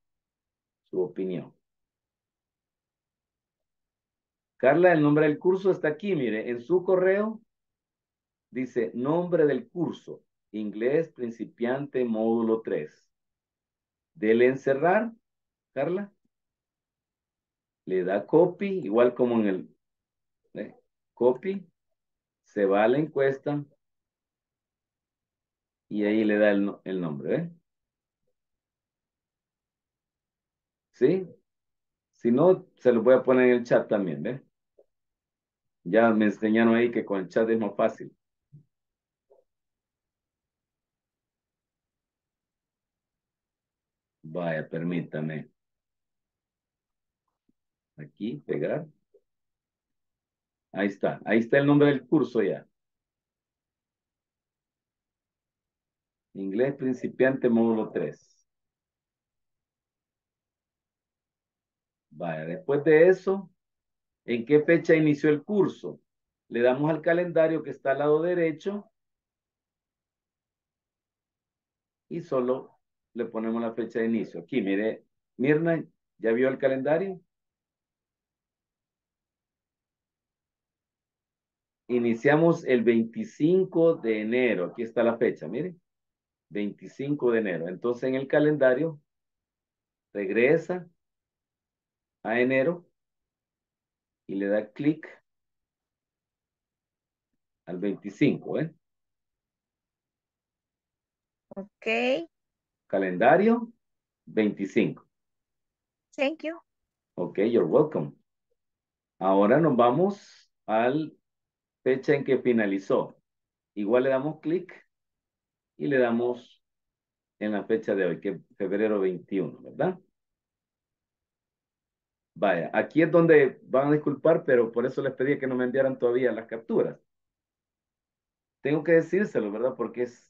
opinión. Carla, el nombre del curso está aquí, mire, en su correo. Dice, nombre del curso, Inglés Principiante Módulo 3. Dele en cerrar, Carla. Le da copy, igual como en el copy. Se va a la encuesta. Y ahí le da el nombre, ¿eh? ¿Sí? Si no, se lo voy a poner en el chat también, ¿eh? Ya me enseñaron ahí que con el chat es más fácil. Vaya, permítame. Aquí, pegar. Ahí está el nombre del curso ya. Inglés Principiante Módulo 3. Vaya, después de eso, ¿en qué fecha inició el curso? Le damos al calendario que está al lado derecho y solo le ponemos la fecha de inicio. Aquí, mire, Mirna, ¿ya vio el calendario? Iniciamos el 25 de enero. Aquí está la fecha, mire. 25 de enero. Entonces, en el calendario, regresa a enero y le da clic al 25, ¿eh? Ok. Calendario 25. Thank you. Ok, you're welcome. Ahora nos vamos al fecha en que finalizó. Igual le damos clic y le damos en la fecha de hoy, que es febrero 21, ¿verdad? Vaya, aquí es donde van a disculpar, pero por eso les pedí que no me enviaran todavía las capturas. Tengo que decírselo, ¿verdad? Porque es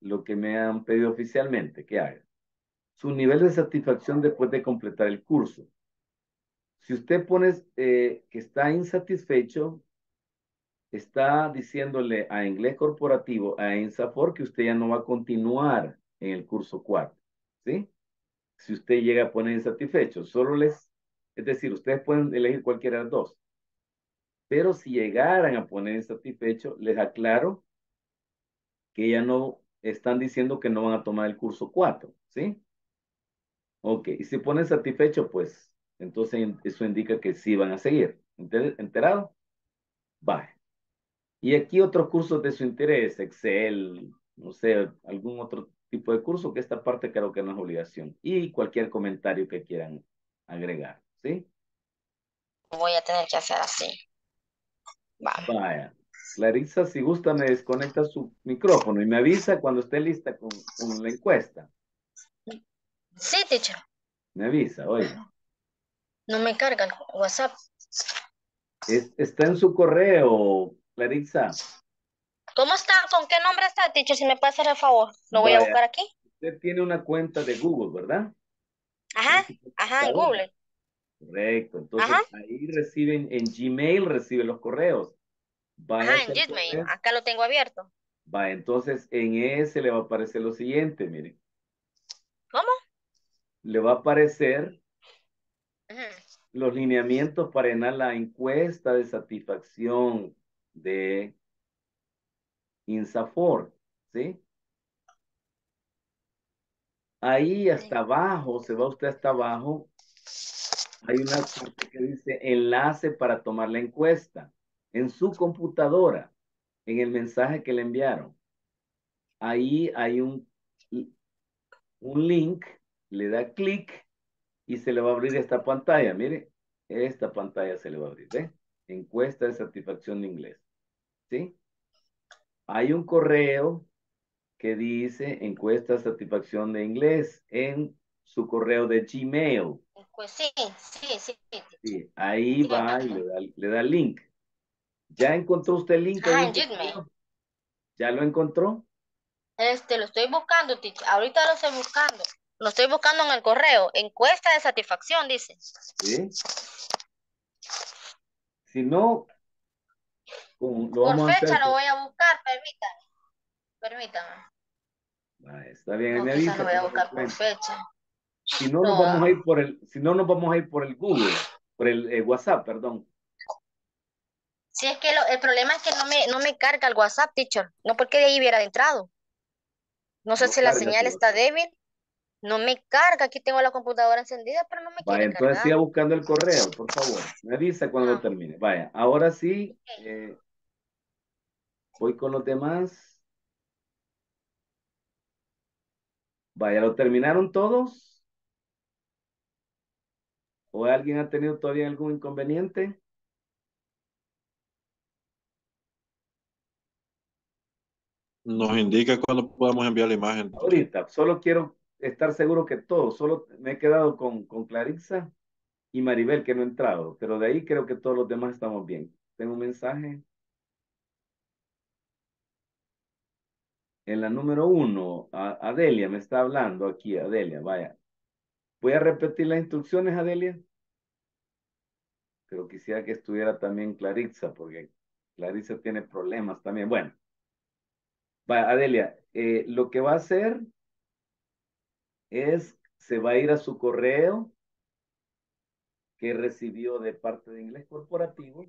lo que me han pedido oficialmente que haga. Su nivel de satisfacción después de completar el curso. Si usted pone que está insatisfecho, está diciéndole a Inglés Corporativo, a INSAFOR, que usted ya no va a continuar en el curso 4, ¿sí? Si usted llega a poner insatisfecho, es decir, ustedes pueden elegir cualquiera de las dos. Pero si llegaran a poner insatisfecho, les aclaro que ya no están diciendo que no van a tomar el curso 4, ¿sí? Ok, y si ponen satisfecho, pues, entonces eso indica que sí van a seguir. ¿Enterado? Vale. Y aquí otros cursos de su interés, Excel, no sé, algún otro tipo de curso, que esta parte creo que no es obligación. Y cualquier comentario que quieran agregar, ¿sí? Voy a tener que hacer así. Vale. Vaya. Clarissa, si gusta, me desconecta su micrófono y me avisa cuando esté lista con la encuesta. Sí, teacher. Me avisa, oye. No me cargan WhatsApp. Está en su correo, Clarissa. ¿Cómo está? ¿Con qué nombre está, teacher? Si me puede hacer el favor. Lo voy a buscar aquí. Usted tiene una cuenta de Google, ¿verdad? Ajá, ajá, en Google. Correcto. Entonces, ajá, ahí reciben, en Gmail reciben los correos. Ajá, en Gmail, acá lo tengo abierto. Va, entonces en ese le va a aparecer lo siguiente, mire. ¿Cómo? Le va a aparecer los lineamientos para llenar la encuesta de satisfacción de INSAFOR, ¿sí? Ahí hasta abajo, se va usted hasta abajo hay una parte que dice enlace para tomar la encuesta en su computadora, en el mensaje que le enviaron. Ahí hay un link, le da clic y se le va a abrir esta pantalla. Mire, esta pantalla se le va a abrir, ¿eh? Encuesta de satisfacción de inglés. ¿Sí? Hay un correo que dice encuesta de satisfacción de inglés en su correo de Gmail. Pues sí. Ahí sí, va y le da link. ¿Ya encontró usted el link? Ajá, ¿ya lo encontró? Lo estoy buscando, teacher. Ahorita lo estoy buscando. Lo estoy buscando en el correo. Encuesta de satisfacción, dice. Sí. Si no, por fecha lo voy a buscar, permítame. Ah, está bien, me avisa. Lo voy a buscar por fecha. Si no, nos vamos a ir por el, Google, por el WhatsApp, perdón. Sí, es que el problema es que no me carga el WhatsApp, teacher. No, porque de ahí hubiera entrado. No sé si la señal está débil. No me carga. Aquí tengo la computadora encendida, pero no me quiere cargar. Entonces siga buscando el correo, por favor. Me avisa cuando lo termine. Vaya, ahora sí. Okay. Voy con los demás. Vaya, ¿lo terminaron todos? ¿O alguien ha tenido todavía algún inconveniente? Nos indica cuándo podemos enviar la imagen. Ahorita, solo quiero estar seguro que todos, solo me he quedado con Clarissa y Maribel que no he entrado, pero de ahí creo que todos los demás estamos bien. Tengo un mensaje. En la número 1, Adelia me está hablando aquí, Adelia, vaya. Voy a repetir las instrucciones, Adelia. Pero quisiera que estuviera también Clarissa, porque Clarissa tiene problemas también. Bueno, va, Adelia, lo que va a hacer es, se va a ir a su correo que recibió de parte de Inglés Corporativo.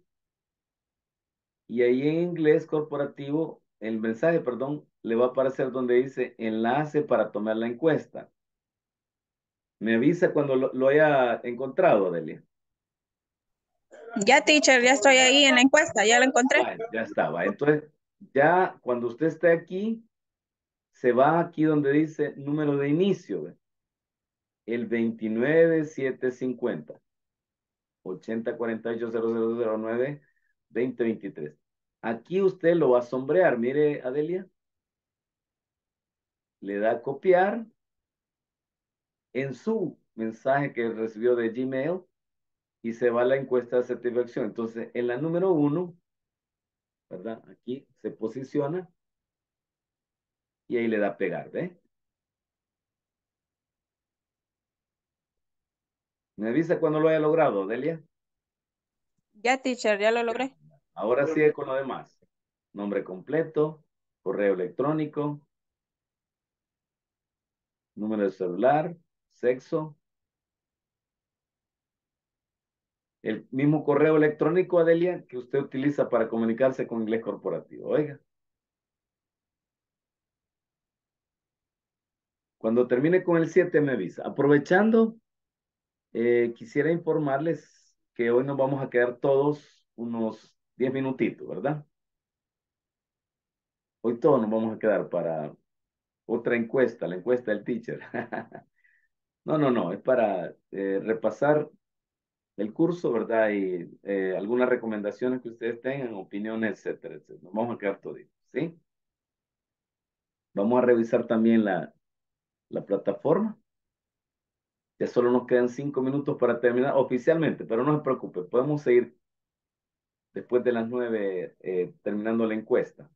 Y ahí en Inglés Corporativo, el mensaje, perdón, le va a aparecer donde dice enlace para tomar la encuesta. Me avisa cuando lo haya encontrado, Adelia. Ya, teacher, ya estoy ahí en la encuesta, ya la encontré. Vale, ya estaba. Entonces, ya cuando usted esté aquí, se va aquí donde dice número de inicio, ¿ve? El 29750 80480009 2023. Aquí usted lo va a sombrear, mire, Adelia. Le da a copiar. En su mensaje que recibió de Gmail y se va a la encuesta de satisfacción. Entonces, en la número 1, ¿verdad? Aquí se posiciona y ahí le da pegar, ¿ve? ¿Me avisa cuando lo haya logrado, Delia? Ya, teacher, ya lo logré. Ahora sigue con lo demás. Nombre completo, correo electrónico, número de celular, sexo. El mismo correo electrónico, Adelia, que usted utiliza para comunicarse con Inglés Corporativo. Oiga. Cuando termine con el 7 me avisa. Aprovechando, quisiera informarles que hoy nos vamos a quedar todos unos 10 minutitos, ¿verdad? Hoy todos nos vamos a quedar para otra encuesta, la encuesta del teacher. No, es para repasar el curso, ¿verdad? Y algunas recomendaciones que ustedes tengan, opiniones, etcétera, etcétera. Nos vamos a quedar toditos, ¿sí? Vamos a revisar también la plataforma. Ya solo nos quedan 5 minutos para terminar oficialmente, pero no se preocupe, podemos seguir después de las 9 terminando la encuesta.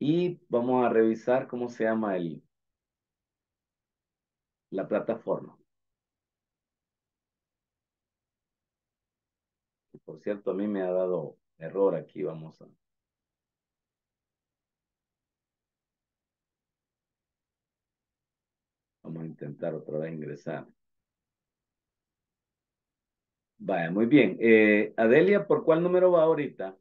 Y vamos a revisar cómo se llama la plataforma. Y por cierto, a mí me ha dado error aquí. Vamos a... Vamos a intentar otra vez ingresar. Vaya, muy bien. Adelia, ¿por cuál número va ahorita?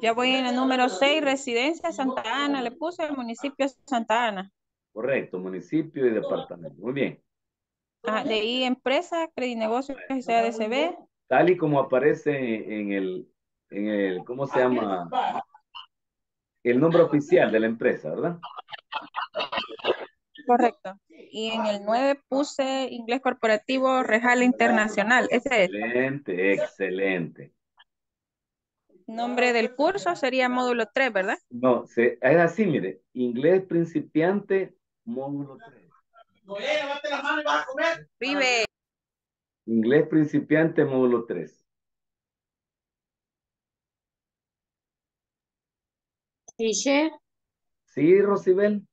Ya voy en el número 6, residencia Santa Ana. Le puse el municipio Santa Ana. Correcto, municipio y departamento. Muy bien. Ajá, de ahí empresa, Credinegocios S.A. de C.V. Tal y como aparece en el, ¿cómo se llama? El nombre oficial de la empresa, ¿verdad? Correcto. Y en el 9 puse Inglés Corporativo, Regal Internacional. Ese es. Excelente, excelente. Nombre del curso sería módulo 3, ¿verdad? No, es así, mire. Inglés Principiante Módulo 3. No, levante las manos y vas a comer. Vive. Inglés Principiante Módulo 3. Tisha. Sí, Rosibel.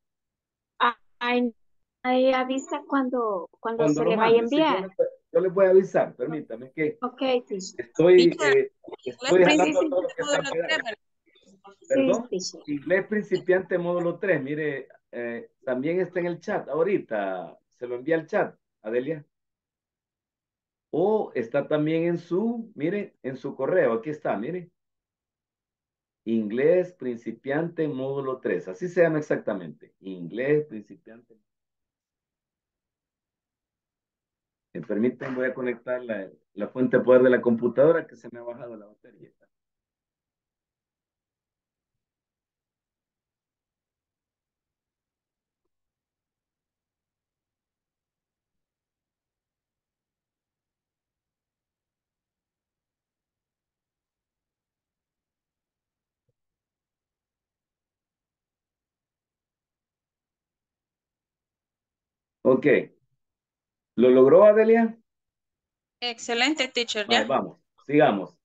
Ahí avisa cuando se le vaya a enviar. Sí, yo les voy a avisar, permítame que okay, estoy hablando de todo lo que está quedando. Perdón, sí, Inglés Principiante Módulo 3, mire, también está en el chat ahorita, se lo envía al chat, Adelia. O está también en su, mire, en su correo, aquí está, mire. Inglés Principiante Módulo 3. Así se llama exactamente. Inglés Principiante. Me permiten, voy a conectar la fuente de poder de la computadora que se me ha bajado la batería. Ok. ¿Lo logró, Adelia? Excelente, teacher. Vale, vamos, sigamos.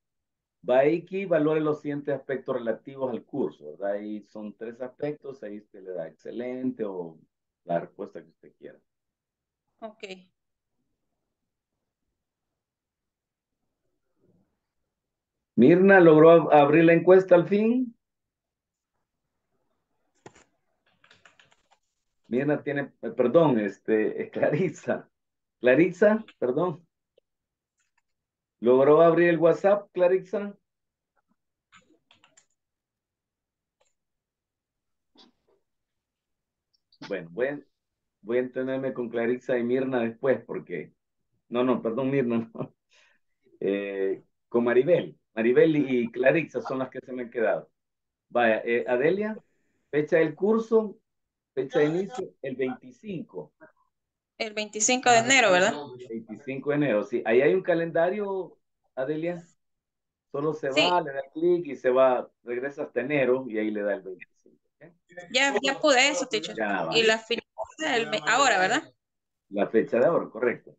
Va aquí, valore los siguientes aspectos relativos al curso, ¿verdad? Ahí son 3 aspectos, ahí usted le da excelente o la respuesta que usted quiera. Ok. Mirna, ¿logró abrir la encuesta al fin? Mirna tiene, perdón, Clarissa, perdón. ¿Logró abrir el WhatsApp, Clarissa? Bueno, voy a entenderme con Clarissa y Mirna después, porque, no, perdón, Mirna, no. Con Maribel y Clarissa son las que se me han quedado. Vaya, Adelia, fecha del curso. Fecha de inicio, el 25. El 25 de enero, ¿verdad? El 25 de enero, sí. Ahí hay un calendario, Adelia. Solo se sí. Va, le da clic y se va, regresa hasta enero y ahí le da el 25. ¿Okay? Ya pude eso, teacher. Ya, y la fecha ahora, ¿verdad? La fecha de ahora, correcto.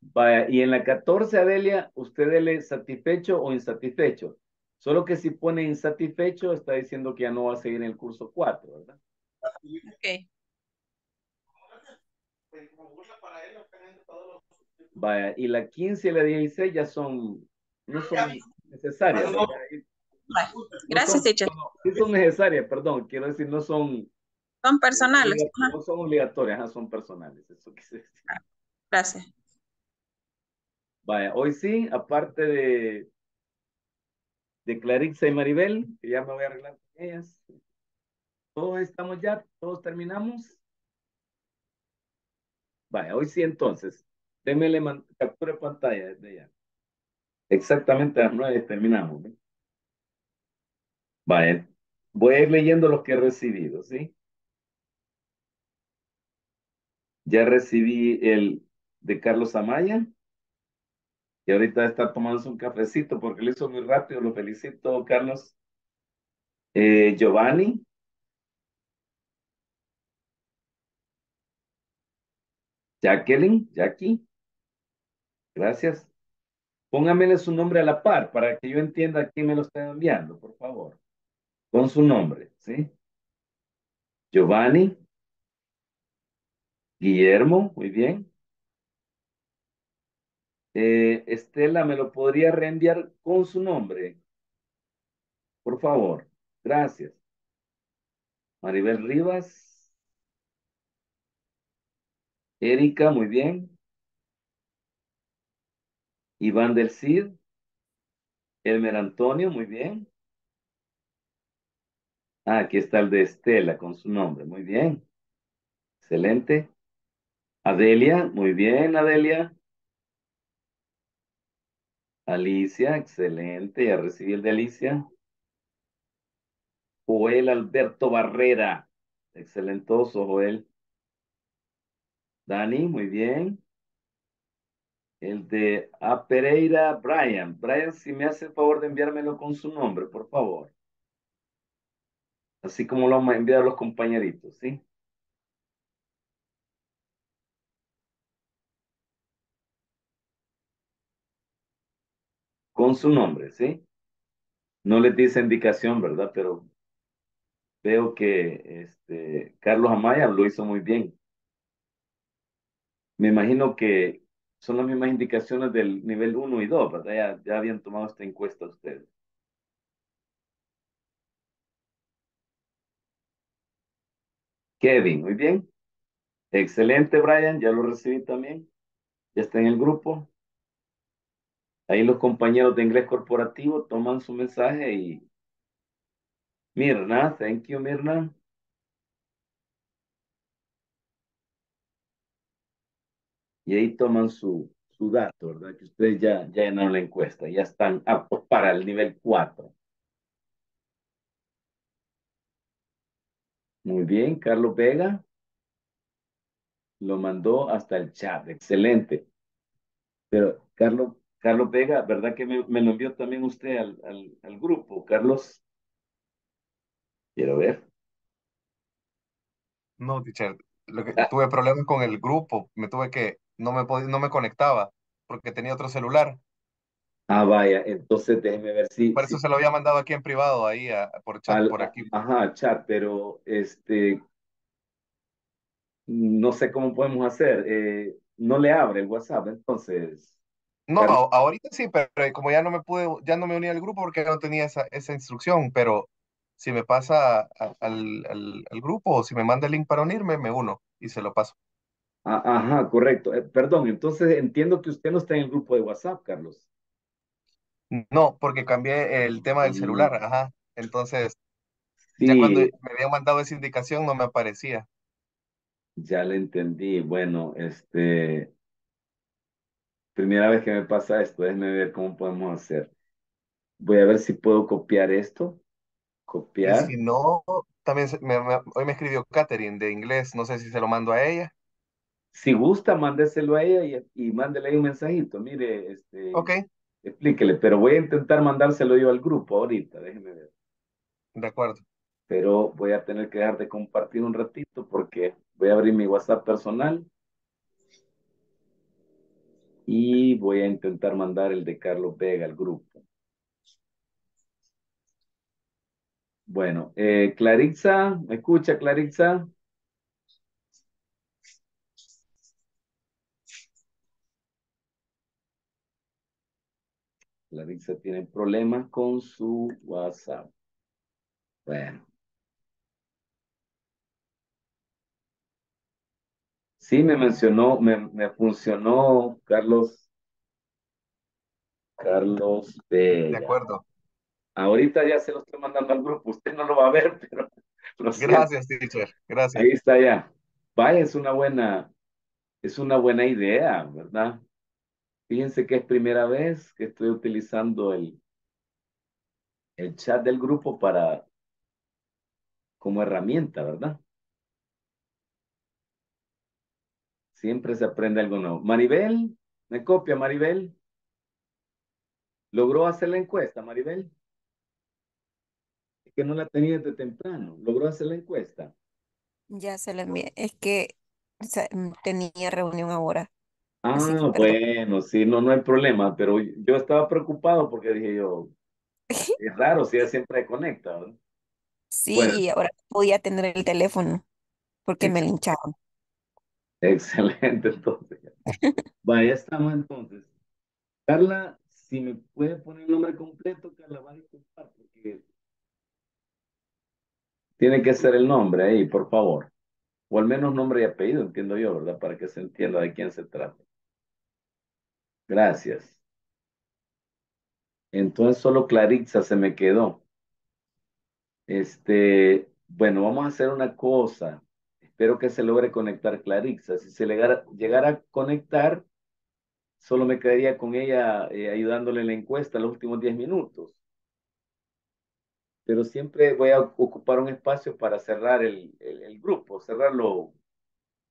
Vaya, y en la 14, Adelia, ¿usted es satisfecho o insatisfecho? Solo que si pone insatisfecho, está diciendo que ya no va a seguir en el curso 4, ¿verdad? Ok. Vaya, y la 15 y la 16 ya son, no son necesarias. ¿Verdad? Gracias, teacher. Sí son necesarias, perdón, quiero decir, no son... Son personales. No son obligatorias, ajá, son personales, eso quise decir. Gracias. Vaya, hoy sí, aparte de Clarissa y Maribel, que ya me voy a arreglar con ellas. Todos estamos ya, todos terminamos. Vaya, hoy sí entonces. Démele captura de pantalla desde ya. Exactamente a las 9 terminamos. ¿Eh? Vaya, voy a ir leyendo los que he recibido, ¿sí? Ya recibí el de Carlos Amaya. Y ahorita está tomándose un cafecito porque lo hizo muy rápido. Lo felicito, Carlos. Giovanni. Jacqueline, Jackie. Gracias. Póngamele su nombre a la par para que yo entienda quién me lo está enviando, por favor. Con su nombre, ¿sí? Giovanni. Guillermo, muy bien. Estela, ¿me lo podría reenviar con su nombre? Por favor, gracias. Maribel Rivas. Erica, muy bien. Iván del Cid, Elmer Antonio, muy bien. Ah, aquí está el de Estela con su nombre, muy bien. Excelente. Adelia, muy bien, Adelia. Alicia, excelente, ya recibí el de Alicia. Joel Alberto Barrera, excelentoso, Joel. Dani, muy bien. El de A. Pereira, Brian. Brian, si me hace el favor de enviármelo con su nombre, por favor. Así como lo han enviado los compañeritos, ¿sí? Con su nombre, ¿sí? No les dice indicación, ¿verdad? Pero veo que Carlos Amaya lo hizo muy bien. Me imagino que son las mismas indicaciones del nivel 1 y 2, ¿verdad? Ya habían tomado esta encuesta ustedes. Kevin, muy bien. Excelente, Brian, ya lo recibí también. Ya está en el grupo. Ahí los compañeros de Inglés Corporativo toman su mensaje y... Mirna, thank you, Mirna. Y ahí toman su dato, ¿verdad? Que ustedes ya llenaron la encuesta, ya están aptos para el nivel 4. Muy bien, Carlos Vega lo mandó hasta el chat, excelente. Pero Carlos Vega, ¿verdad que me lo envió también usted al grupo, Carlos? Quiero ver. No, teacher, tuve problemas con el grupo, no me conectaba porque tenía otro celular. Ah, vaya, entonces déjeme ver si... Por eso se lo había mandado aquí en privado, ahí, por chat, por aquí. Ajá, chat, pero no sé cómo podemos hacer. No le abre el WhatsApp, entonces... No, ahorita sí, pero como ya no me pude, ya no me uní al grupo porque no tenía esa instrucción, pero si me pasa al grupo o si me manda el link para unirme, me uno y se lo paso. Ah, ajá, correcto. Perdón, entonces entiendo que usted no está en el grupo de WhatsApp, Carlos. No, porque cambié el tema del celular, ajá. Entonces, sí. Ya cuando me habían mandado esa indicación no me aparecía. Ya lo entendí. Bueno, primera vez que me pasa esto, déjenme ver cómo podemos hacer. Voy a ver si puedo copiar esto. Copiar. Y si no, también hoy me escribió Katherine de inglés, no sé si se lo mando a ella. Si gusta, mándeselo a ella y mándele ahí un mensajito. Mire, Ok. Explíquele, pero voy a intentar mandárselo yo al grupo ahorita, déjeme ver. De acuerdo. Pero voy a tener que dejar de compartir un ratito porque voy a abrir mi WhatsApp personal y voy a intentar mandar el de Carlos Vega al grupo. Bueno, Clarissa, ¿me escucha Clarissa? Clarissa tiene problemas con su WhatsApp. Bueno. Sí, me mencionó, me funcionó Carlos Vega. De acuerdo. Ahorita ya se lo estoy mandando al grupo. Usted no lo va a ver, pero... Gracias, teacher. Gracias. Ahí está ya. Vaya, es una buena idea, ¿verdad? Fíjense que es primera vez que estoy utilizando el chat del grupo como herramienta, ¿verdad? Siempre se aprende algo nuevo. Maribel, ¿me copia Maribel? ¿Logró hacer la encuesta, Maribel? Es que no la tenía desde temprano. ¿Logró hacer la encuesta? Ya se la envié. Es que tenía reunión ahora. Ah, que, bueno, sí, no hay problema, pero yo estaba preocupado porque dije yo, es raro si ella siempre conecta, ¿verdad? Sí, bueno. Y ahora podía tener el teléfono porque me lincharon. Excelente, entonces. Vaya, estamos entonces. Carla, si me puede poner el nombre completo, Carla, va a disculpar porque tiene que ser el nombre ahí, por favor. O al menos nombre y apellido, entiendo yo, ¿verdad? Para que se entienda de quién se trata. Gracias. Entonces solo Clarissa se me quedó. Bueno, vamos a hacer una cosa. Espero que se logre conectar Clarissa. Si se llegara a conectar, solo me quedaría con ella ayudándole en la encuesta los últimos 10 minutos. Pero siempre voy a ocupar un espacio para cerrar el grupo, cerrarlo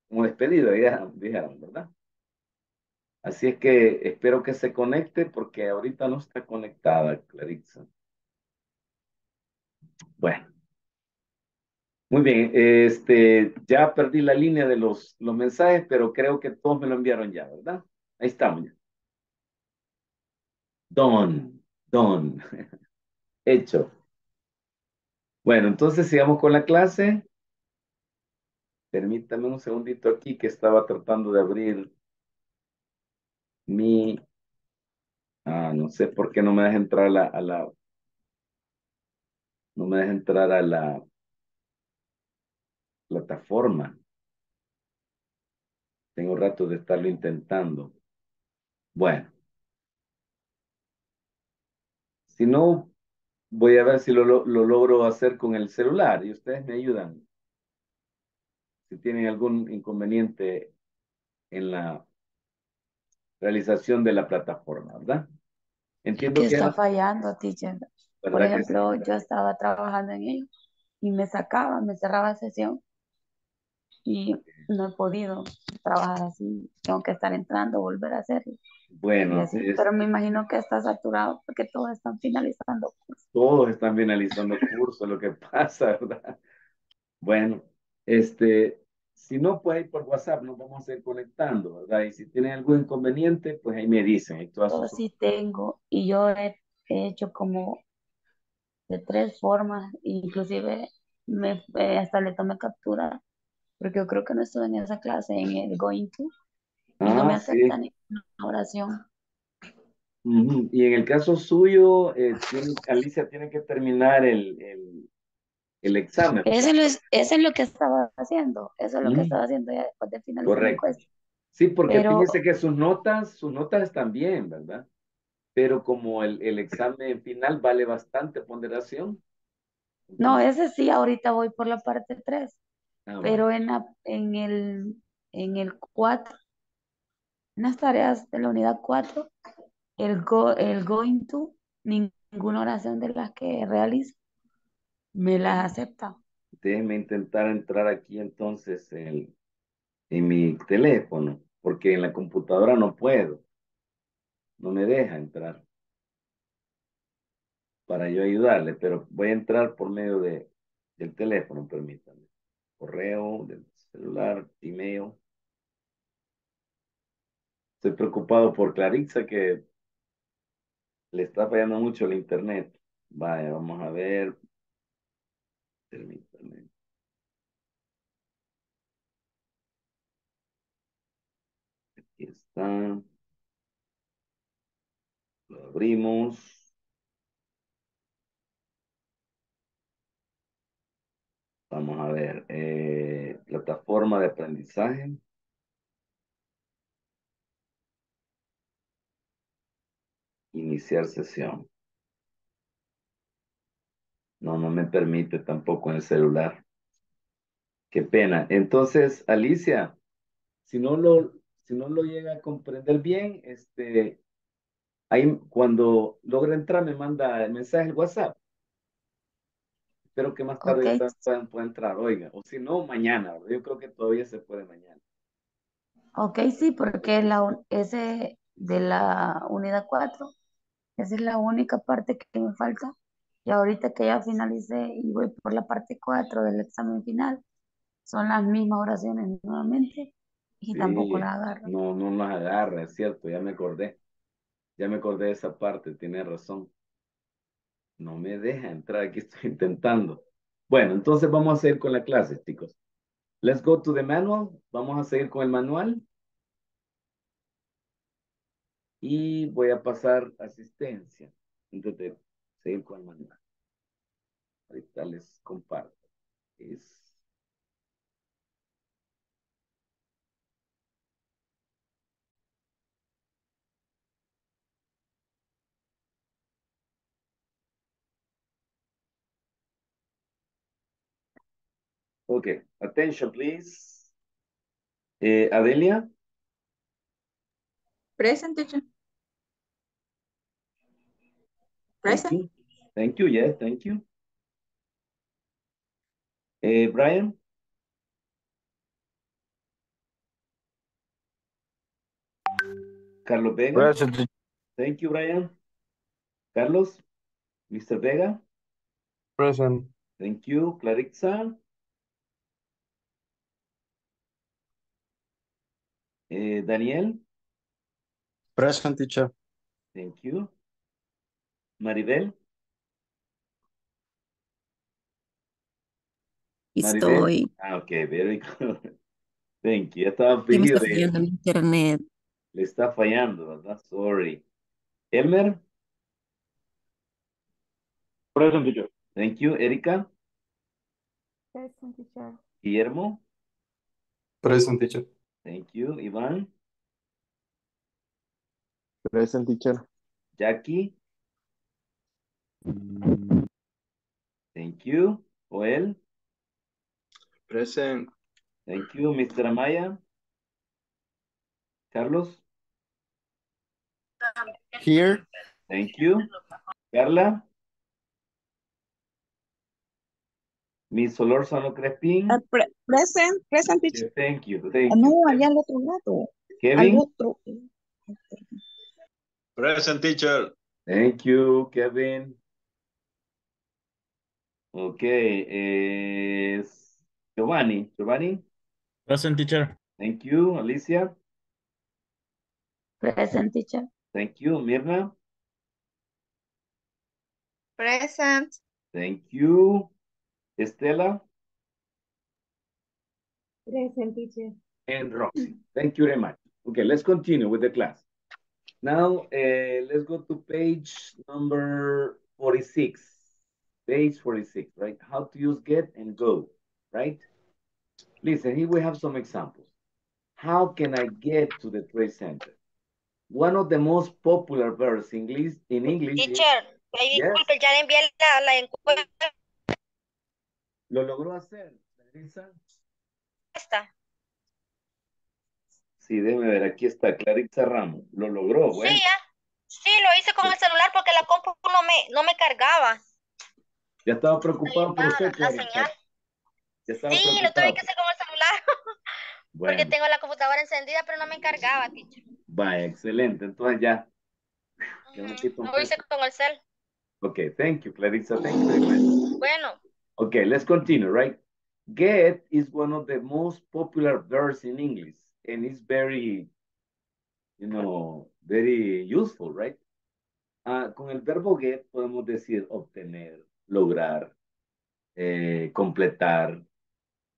como despedido, ya dijeron, ¿verdad? Así es que espero que se conecte porque ahorita no está conectada Clarissa. Bueno. Muy bien, ya perdí la línea de los mensajes, pero creo que todos me lo enviaron ya, ¿verdad? Ahí estamos ya. Don. Hecho. Bueno, entonces sigamos con la clase. Permítame un segundito aquí que estaba tratando de abrir mi... no sé por qué no me deja entrar a la... No me deja entrar a la... plataforma. Tengo rato de estarlo intentando. Bueno. Si no, voy a ver si lo logro hacer con el celular y ustedes me ayudan. Si tienen algún inconveniente en la realización de la plataforma, ¿verdad? Entiendo que está fallando, teacher. Por ejemplo, yo estaba trabajando en ello y me cerraba sesión. Y no he podido trabajar así. Tengo que estar entrando, volver a hacerlo. Bueno. Así, pero me imagino que está saturado porque todos están finalizando cursos. Todos están finalizando cursos, lo que pasa, ¿verdad? Bueno, si no, pues ahí por WhatsApp nos vamos a ir conectando, ¿verdad? Y si tienen algún inconveniente, pues ahí me dicen. Yo sí tengo, y yo he hecho como de 3 formas, inclusive hasta le tomé captura. Porque yo creo que no estuve en esa clase, en el going to. No me aceptan ninguna oración. Y en el caso suyo, Alicia tiene que terminar el examen. Eso es lo que estaba haciendo. Eso es lo que estaba haciendo ya después de finalizar la encuesta. Sí, porque fíjense que sus notas están bien, ¿verdad? Pero como el examen final vale bastante ponderación. No, ese sí, ahorita voy por la parte 3. Pero en el 4, en las tareas de la unidad 4, el going to, ninguna oración de las que realizo me las acepta. Déjenme intentar entrar aquí entonces en mi teléfono, porque en la computadora no puedo. No me deja entrar para yo ayudarle, pero voy a entrar por medio del teléfono, permítanme. Correo, del celular, email. Estoy preocupado por Clarissa que le está fallando mucho el internet. Vaya, vamos a ver. Permítame. Aquí está. Lo abrimos. Vamos a ver, plataforma de aprendizaje. Iniciar sesión. No me permite tampoco en el celular. Qué pena. Entonces, Alicia, si no lo llega a comprender bien, ahí cuando logre entrar me manda el mensaje al WhatsApp. Espero que más tarde pueda entrar, oiga. O si no, mañana. Yo creo que todavía se puede mañana. Ok, sí, porque ese de la unidad 4, esa es la única parte que me falta. Y ahorita que ya finalicé y voy por la parte 4 del examen final, son las mismas oraciones nuevamente y sí, tampoco las agarra. No las agarra, es cierto, ya me acordé. Ya me acordé de esa parte, tiene razón. No me deja entrar, aquí estoy intentando. Bueno, entonces vamos a seguir con la clase, chicos. Let's go to the manual. Vamos a seguir con el manual. Y voy a pasar asistencia antes de seguir con el manual. Ahorita les comparto. Okay, attention please. Adelia? Present, teacher. Present. Thank you, yes, thank you. Brian? Carlos Vega? Present. Thank you, Brian. Carlos? Mr. Vega? Present. Thank you, Clarissa. Daniel? Present, teacher. Thank you. Maribel? Estoy. Ah, ok, very good. Thank you. Ya estaba perdido. Le está fallando, ¿verdad? Sorry. Elmer? Present, teacher. Thank you. Erica? Present, teacher. Guillermo? Present, teacher. Thank you. Iván? Present, teacher. Jackie? Thank you. Joel? Present. Thank you. Mr. Amaya? Carlos? Here. Thank you. Carla? Miss Solorzano Crespin? Present. Present, teacher. Thank you. Thank you. No, allá al otro lado. Kevin? Present, teacher. Thank you, Kevin. Okay. Giovanni. Giovanni? Present, teacher. Thank you. Alicia? Present, teacher. Thank you. Mirna? Present. Thank you. Estela? Present, teacher. And Rosy. Thank you very much. Okay, let's continue with the class. Now, let's go to page number 46. Page 46, right? How to use get and go. Right? Listen, here we have some examples. How can I get to the trade center? One of the most popular verbs in English. Teacher, disculpe, ya le envié la encuesta. ¿Lo logró hacer, Clarissa? Está. Sí, déjeme ver, aquí está, Clarissa Ramos. Lo logró, güey. Bueno. Sí, ya. Sí, lo hice con el celular porque la compu no me cargaba. Ya estaba preocupado por usted, Clarissa. La señal. Sí, preocupado. Lo tuve que hacer con el celular. Bueno. Porque tengo la computadora encendida, pero no me encargaba, teacher. Vaya, excelente. Entonces ya. Lo hice con el cel. Ok, thank you, Clarissa. Thank you very much. Bueno. Ok, let's continue, right? Get is one of the most popular verbs in English. And it's very, you know, very useful, right? Con el verbo get podemos decir obtener, lograr, completar,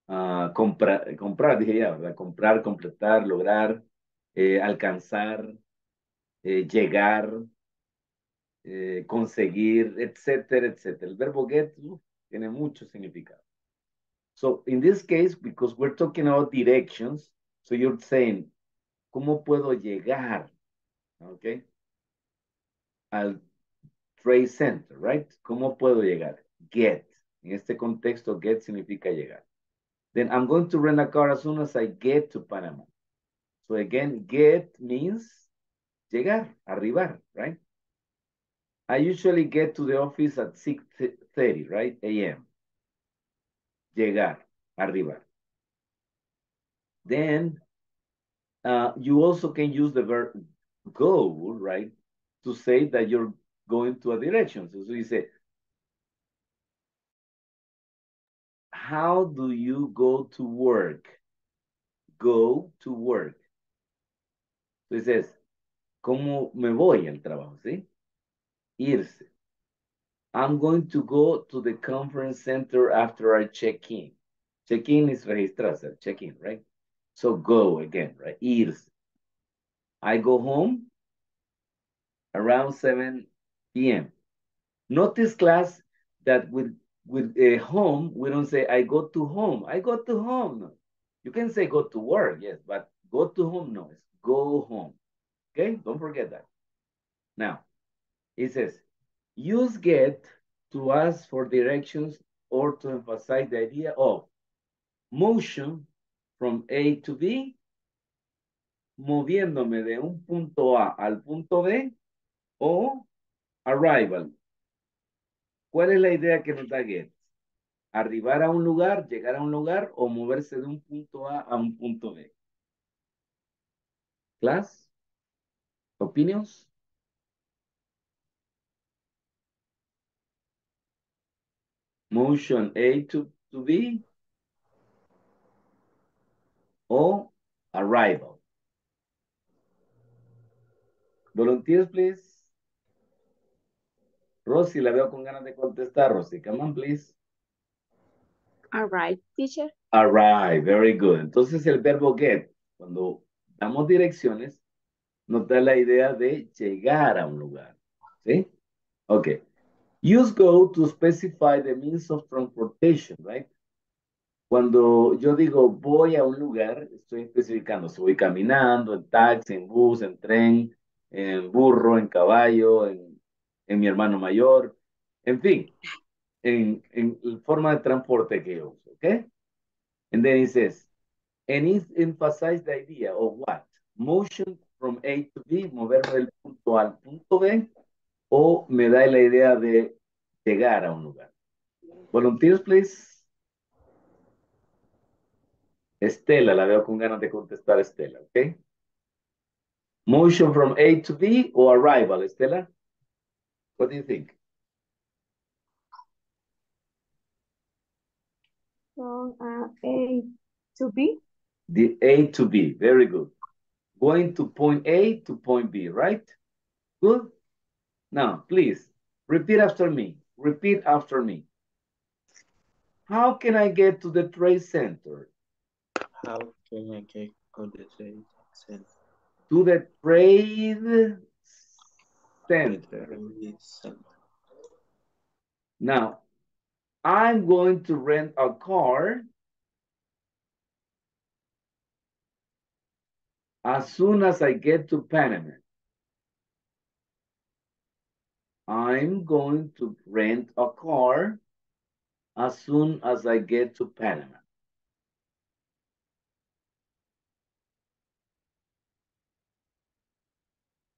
comprar, dije ya, ¿verdad? Comprar, completar, lograr, alcanzar, llegar, conseguir, etcétera, etcétera. El verbo get tiene mucho significado. So, in this case, because we're talking about directions, so you're saying, ¿cómo puedo llegar? Okay. Al trade center, right? ¿Cómo puedo llegar? Get. En este contexto, get significa llegar. Then I'm going to rent a car as soon as I get to Panama. So again, get means llegar, arribar, right? I usually get to the office at 6:30, right, a.m. Llegar, arribar. Then you also can use the verb go, right, to say that you're going to a direction. So you say, how do you go to work? Go to work. Entonces, ¿cómo me voy al trabajo? ¿Sí? Irse. I'm going to go to the conference center after I check in. Check in is registrarse, check in, right? So go again, right? Irse. I go home around 7 p.m. Notice, class, that with home, we don't say, I go to home. I go to home. No. You can say go to work, yes, but go to home, no. It's go home. Okay? Don't forget that. Now, it says, use get to ask for directions or to emphasize the idea of motion from A to B, moviéndome de un punto A al punto B, o arrival. ¿Cuál es la idea que nos da Get? Arribar a un lugar, llegar a un lugar, o moverse de un punto A a un punto B. ¿Class? ¿Opinions? Motion A to B, o arrival. Volunteers, please. Rosy, la veo con ganas de contestar. Rosy, come on, please. Arrive, teacher. Arrive, very good. Entonces el verbo get, cuando damos direcciones, nos da la idea de llegar a un lugar. ¿Sí? Ok. Use go to specify the means of transportation, right? Cuando yo digo voy a un lugar, estoy especificando si voy caminando, en taxi, en bus, en tren, en burro, en caballo, en mi hermano mayor, en fin. In forma de transporte que yo uso, okay? And then it says, and it emphasizes the idea of what? Motion from A to B, moverme del punto A al punto B, o me da la idea de llegar a un lugar. Volunteers, please. Estela, la veo con ganas de contestar, Estela, ¿ok? Motion from A to B o arrival, Estela? What do you think? From A to B. The A to B, very good. Going to point A to point B, right? Good. Now, please, repeat after me. Repeat after me. How can I get to the trade center? How can I get to the trade center? To the trade center. Now, I'm going to rent a car as soon as I get to Panama. I'm going to rent a car as soon as I get to Panama.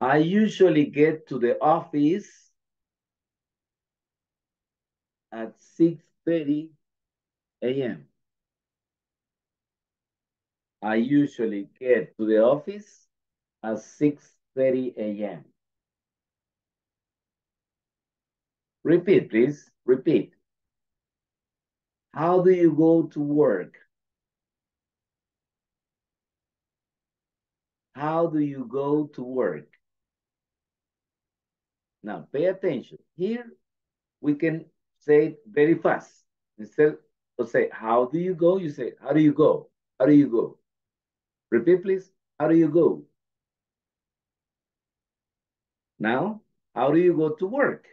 I usually get to the office at 6:30 a.m. I usually get to the office at 6:30 a.m. Repeat, please. Repeat. How do you go to work? How do you go to work? Now, pay attention. Here, we can say it very fast. Instead of say, how do you go? You say, how do you go? How do you go? Repeat, please. How do you go? Now, how do you go to work?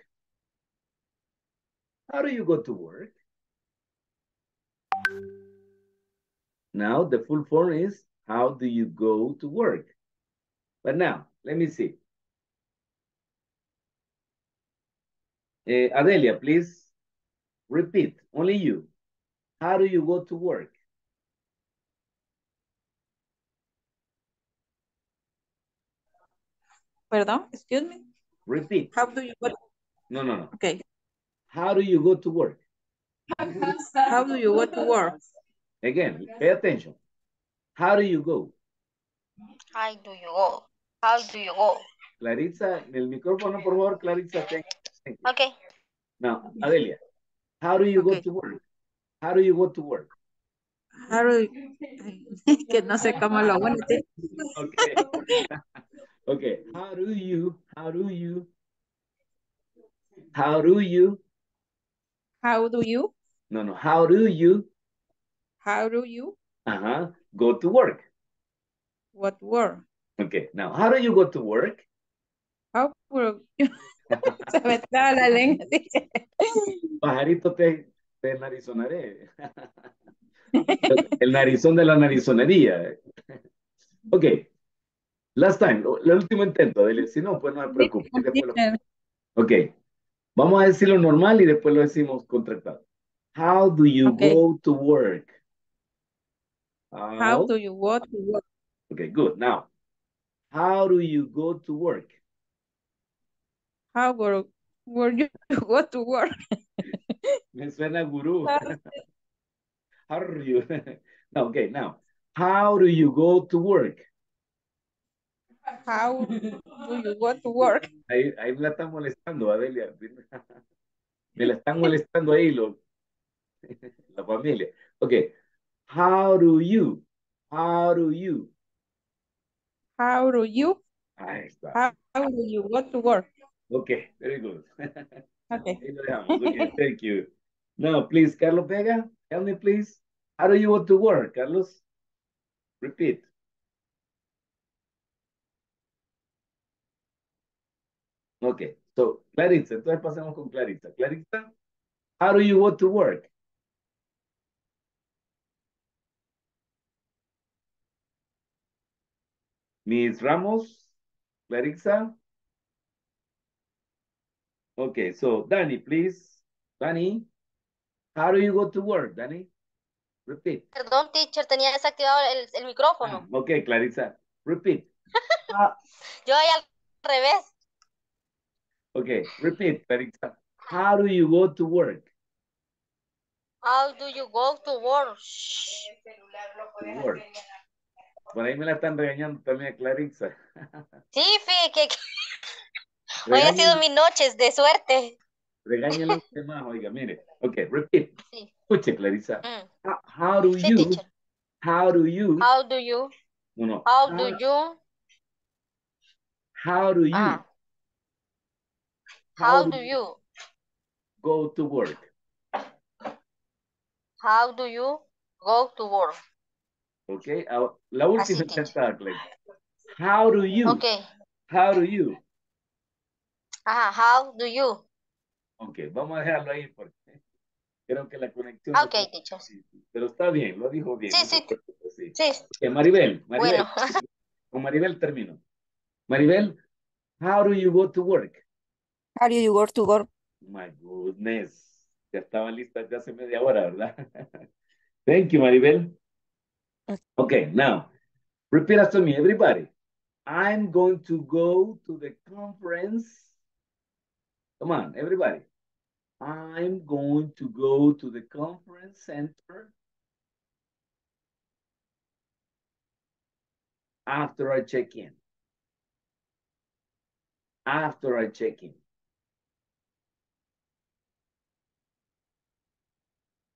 How do you go to work? Now, the full form is, how do you go to work? But now, let me see. Adelia, please. Repeat, only you. How do you go to work? Perdón, excuse me? Repeat. How do you go? No. Okay. How do you go to work? How do you go to work? Again, pay attention. How do you go? How do you go? How do you go? Clarissa, en el micrófono, por favor, Clarissa. Thank you. Okay. Now, Adelia. How do you go to work? How do you go to work? How do you... que no sé cómo lo bueno. Okay. Okay. How do you go to work? What work? Okay. Now, how do you go to work? How will you... Se me estaba la lengua. Pajarito, te narizonaré. El narizón de la narizonería. Ok. Last time. El último intento. Si no, pues no me preocupe. Ok. Vamos a decir lo normal y después lo decimos contractado. How do you go to work? How do you go to work? Okay, good. Now, how do you go to work? How do you go to work? Me suena gurú. How do you? Okay, now, how do you go to work? How do you go to work? Ahí me la están molestando, Adelia. Me la están molestando ahí, la familia. Okay. How do you? How do you? How do you? Ahí está. How do you go to work? Okay, very good. Okay. Okay, thank you. Now, please, Carlos Vega, help me, please. How do you go to work, Carlos? Repeat. Okay, so Clarissa, entonces pasemos con Clarissa. Clarissa, how do you go to work? Miss Ramos, Clarissa. Okay, so Danny, please. Danny, how do you go to work, Danny? Repeat. Perdón, teacher, tenía desactivado el micrófono. Okay, Clarissa, repeat. Yo ahí al revés. Okay, repeat, Clarissa. How do you go to work? How do you go to work? Work. Por ahí me la están regañando también a Clarissa. Sí, hoy ha sido mis noches de suerte. Regañen los demás, oiga, mire. Okay, repeat. Sí. Escuche, Clarissa. Mm. How do you? Sí, how do you? How do you? Uno. How do you? How do you? Ah. How do you go to work? How do you go to work? Okay, la última está, Clay. How do you? Okay. How do you? Ajá, how do you? Okay, vamos a dejarlo ahí porque creo que la conexión... Okay, teacher. Pero está bien, lo dijo bien. Sí, sí. Sí. Sí. Okay, Maribel. Bueno. Con Maribel termino. Maribel, how do you go to work? How do you go to work? My goodness. Ya estaban listas de hace media hora, ¿verdad? Thank you, Maribel. Okay, now, repeat after me, everybody. I'm going to go to the conference. Come on, everybody. I'm going to go to the conference center after I check in. After I check in.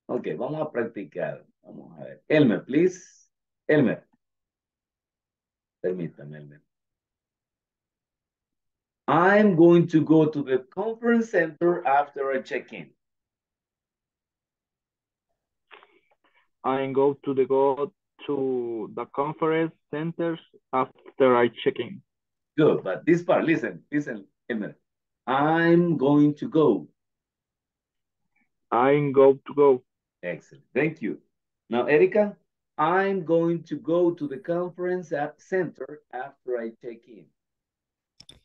Ok, vamos a practicar. Vamos a ver. Elmer, please. Elmer. Permítame, Elmer. I'm going to go to the conference center after I check in. I'm going to go to the conference centers after I check in. Good, but this part, listen, Elmer. I'm going to go. I'm going to go. Excellent. Thank you. Now, Erica, I'm going to go to the conference center after I check in.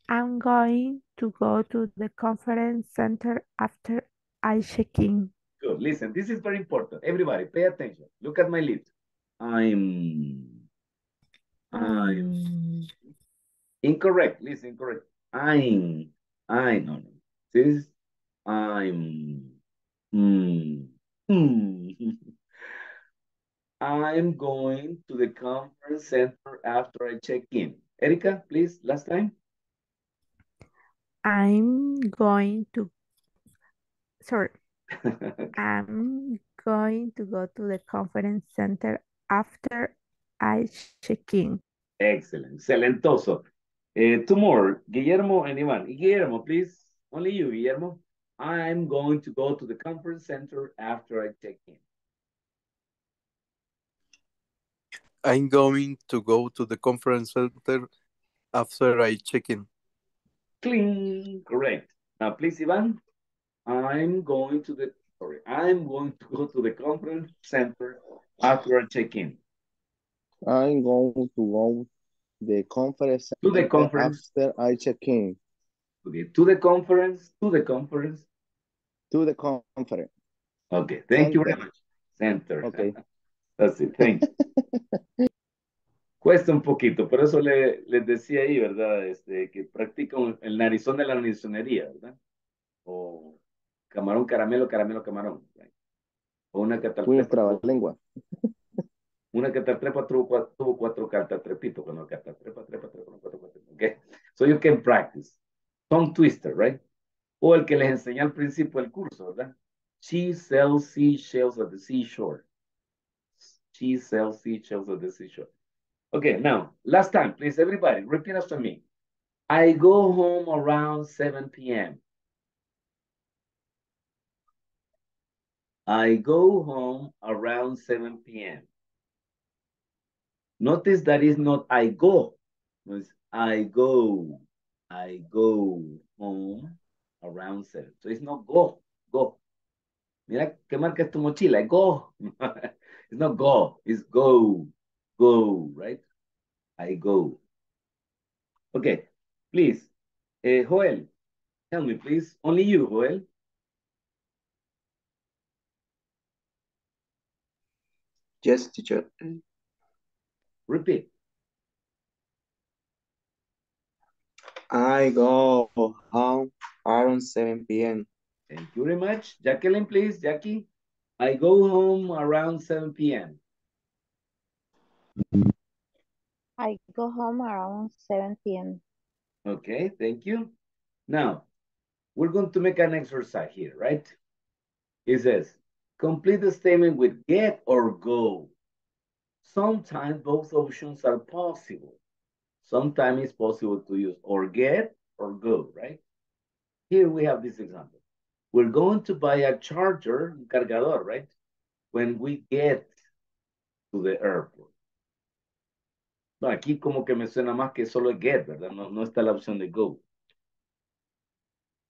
I'm going to go to the conference center after I check in. Good. Listen, this is very important. Everybody, pay attention. Look at my lips. I'm incorrect. Listen, incorrect. I'm going to the conference center after I check in. Erica, please, last time. I'm going to go to the conference center after I check in. Excellent. Excelentoso. Two more, Guillermo and Iván. Guillermo, please. Only you, Guillermo. I'm going to go to the conference center after I check in. I'm going to go to the conference center after I check in. Clean, correct. Now, please, Ivan. I'm going to go to the conference center after I check in. I'm going to go to the conference center after I check in. Okay, to the conference. Okay, thank you very much. Center. Okay. That's it. Thank you. Cuesta un poquito, por eso les decía ahí, ¿verdad? Que practican el narizón de la narizonnería, ¿verdad? O camarón, caramelo, caramelo, camarón. ¿Verdad? O una catartrepa. Una trabalengua. Una catartrepa tuvo cuatro catartrepitos. Bueno, catartrepa, trepa, cuatro. Okay. So you can practice. Tongue twister, right? O el que les enseñé al principio del curso, ¿verdad? She sells seashells at the seashore. She sells seashells at the seashore. Okay, now, last time, please, everybody, repeat after me. I go home around 7 p.m. I go home around 7 p.m. Notice that it's not I go. It's I go. I go home around 7. So it's not go. Go. Mira, ¿qué marca es tu mochila? Go. It's not go. It's go. Go, right? I go. Okay, please. Joel, tell me, please. Only you, Joel. Yes, teacher. Repeat. I go home around 7 p.m. Thank you very much. Jacqueline, please. Jackie, I go home around 7 p.m. I go home around 7 p.m. Okay, thank you. Now, we're going to make an exercise here, right? It says, complete the statement with get or go. Sometimes both options are possible. Sometimes it's possible to use or get or go, right? Here we have this example. We're going to buy a charger, un cargador, right? When we get to the airport. No, aquí como que me suena más que solo get, ¿verdad? No está la opción de go.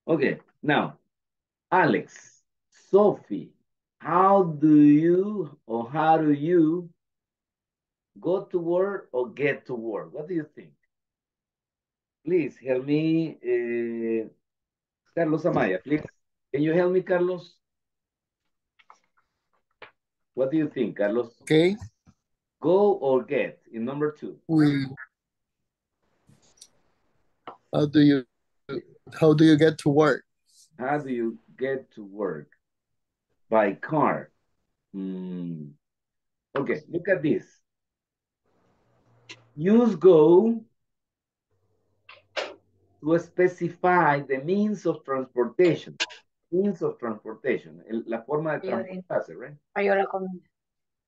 Okay, now, Alex, Sophie, how do you go to work or get to work? What do you think? Please help me, Carlos Amaya, please. Can you help me, Carlos? What do you think, Carlos? Okay. Go or get in number 2. How do you get to work? How do you get to work? By car. Okay, look at this. Use go to specify the means of transportation. Means of transportation. La forma de transportarse, right? Yo la comida.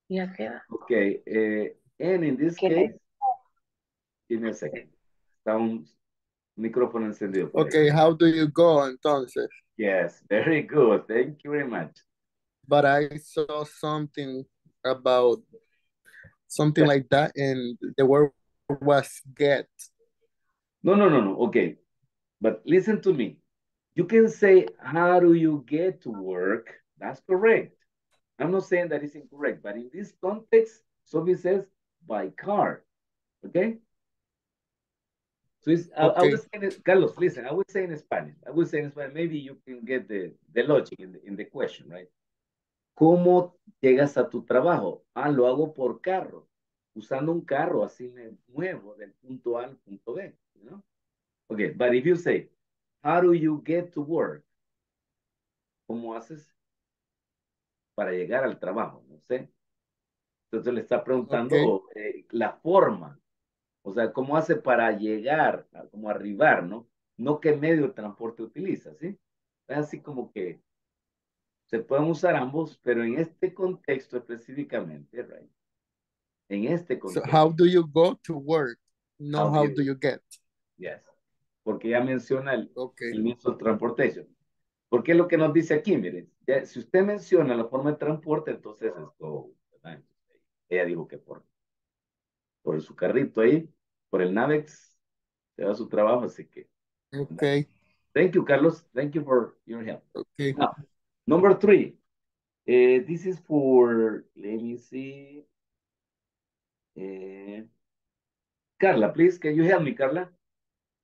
Ya queda. Okay, and in this case, give me a second. Está un micrófono encendido. Okay, how do you go, entonces? Yes, very good. Thank you very much. But I saw something about something like that, and the word was get. No. Okay, but listen to me. You can say, how do you get to work? That's correct. I'm not saying that it's incorrect, but in this context, Sophie says by car, okay? So it's, okay. I was saying, Carlos, listen, I would say in Spanish, maybe you can get the logic in the question, right? ¿Cómo llegas a tu trabajo? Ah, lo hago por carro, usando un carro, así me muevo del punto A al punto B, you know? Okay, but if you say, how do you get to work? ¿Cómo haces para llegar al trabajo? No sé. Entonces le está preguntando la forma. O sea, cómo hace para llegar, cómo arribar, ¿no? No qué medio de transporte utiliza, ¿sí? Es así como que se pueden usar ambos, pero en este contexto específicamente, right? En este contexto. So how do you go to work? No, how do you get. Yes. Porque ya menciona el means of transportation. Porque es lo que nos dice aquí, miren. Si usted menciona la forma de transporte, entonces es go. ¿Verdad? Ella dijo que por su carrito ahí, por el Navex, se va a su trabajo, así que. Okay. Thank you, Carlos. Thank you for your help. Okay. Now, number 3. This is for, let me see. Carla, please, can you help me, Carla?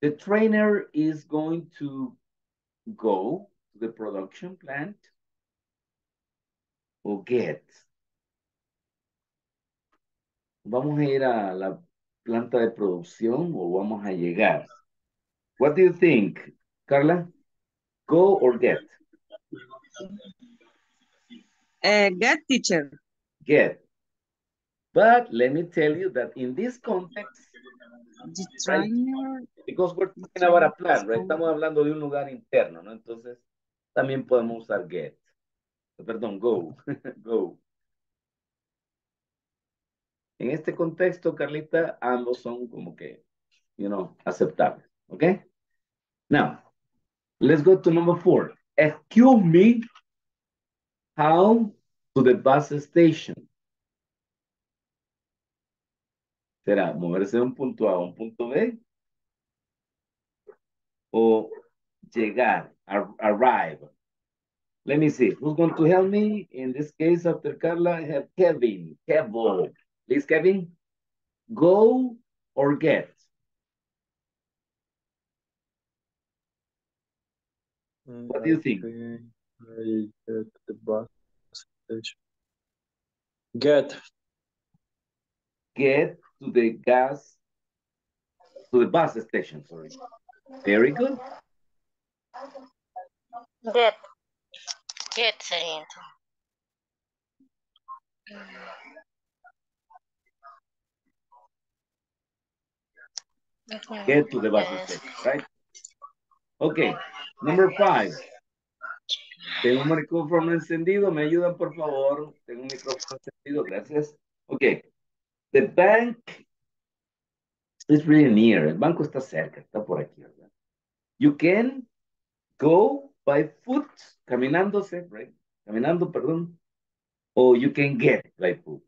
The trainer is going to go to the production plant. Or get. Vamos a ir a la planta de producción o vamos a llegar. What do you think, Carla? Go or get? Get, teacher. Get. But let me tell you that in this context, right, because we're talking about a plan, right? Estamos hablando de un lugar interno, ¿no? Entonces, también podemos usar get. Perdón, go. Go. En este contexto, Carlita, ambos son como que, you know, aceptables. ¿Ok? Now, let's go to number 4. Excuse me, how to the bus station? ¿Será moverse de un punto A a un punto B? ¿O llegar, arrive? Let me see. Who's going to help me? In this case, after Carla, I have Kevin. Kevin. Please, Kevin. Go or get? What do you think? I get the bus station. Get. Get to the gas, to the bus station, sorry. Very good. Get. Get saying. Get to the bus station, right? Okay, number 5. Tengo un micrófono encendido, me ayudan por favor. Tengo un micrófono encendido, gracias. Okay, the bank is really near. El banco está cerca, está por aquí, ¿verdad? You can go by foot, caminándose, right? Caminando, perdón. Or you can get by foot.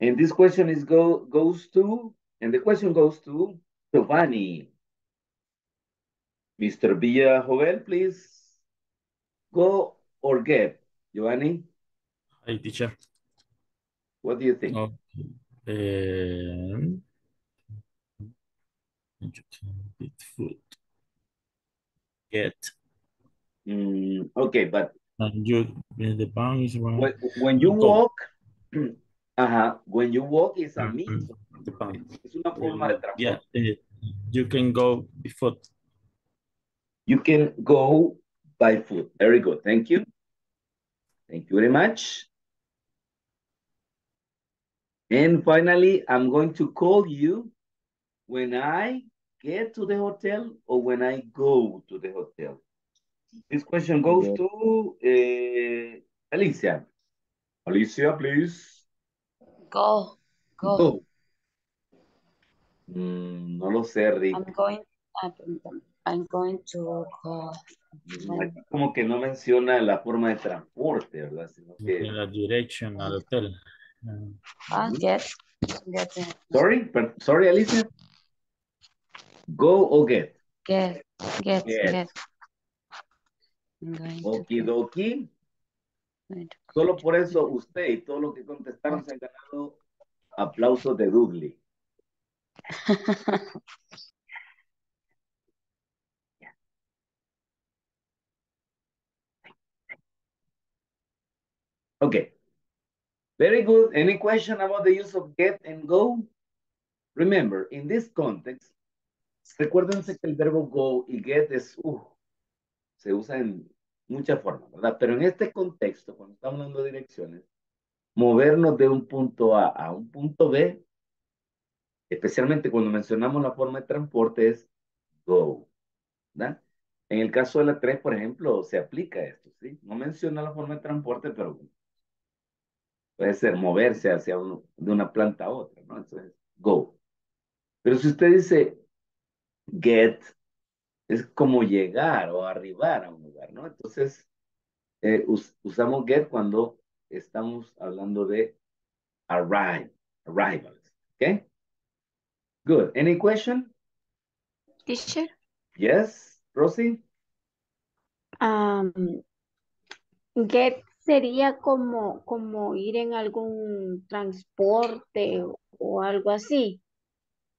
And this question is goes to Giovanni. Mr. Villa Joel, please go or get. Giovanni? Hi, teacher. What do you think? Get. Okay, but the bank is one. When you walk, when you walk is a means. Es una forma de trabajo. Yeah, you can go by foot. You can go by foot. Very good. Thank you. Thank you very much. And finally, I'm going to call you when I get to the hotel or when I go to the hotel. This question goes to Alicia. Alicia, please. Go. Go. Go. No lo sé, Rick. I'm going to go. Aquí como que no menciona la forma de transporte, ¿verdad? Sino que... La dirección al hotel. Get. Sorry, Alicia. Go or get? Get. Okidoki. Solo por eso usted y todo lo que contestaron se han ganado aplausos de Dudley. Okay, very good. Any question about the use of get and go? Remember, in this context, recuérdense que el verbo go y get es se usa en muchas formas, ¿verdad? Pero en este contexto, cuando estamos dando direcciones, movernos de un punto A a un punto B, especialmente cuando mencionamos la forma de transporte, es go, ¿verdad? En el caso de la 3, por ejemplo, se aplica esto, ¿sí? No menciona la forma de transporte, pero puede ser moverse hacia de una planta a otra, ¿no? Entonces, go. Pero si usted dice get, es como llegar o arribar a un lugar, ¿no? Entonces, usamos get cuando estamos hablando de arrivals, ¿ok? Good. Any question? Teacher? Yes, Rosy? Get sería como ir en algún transporte o algo así.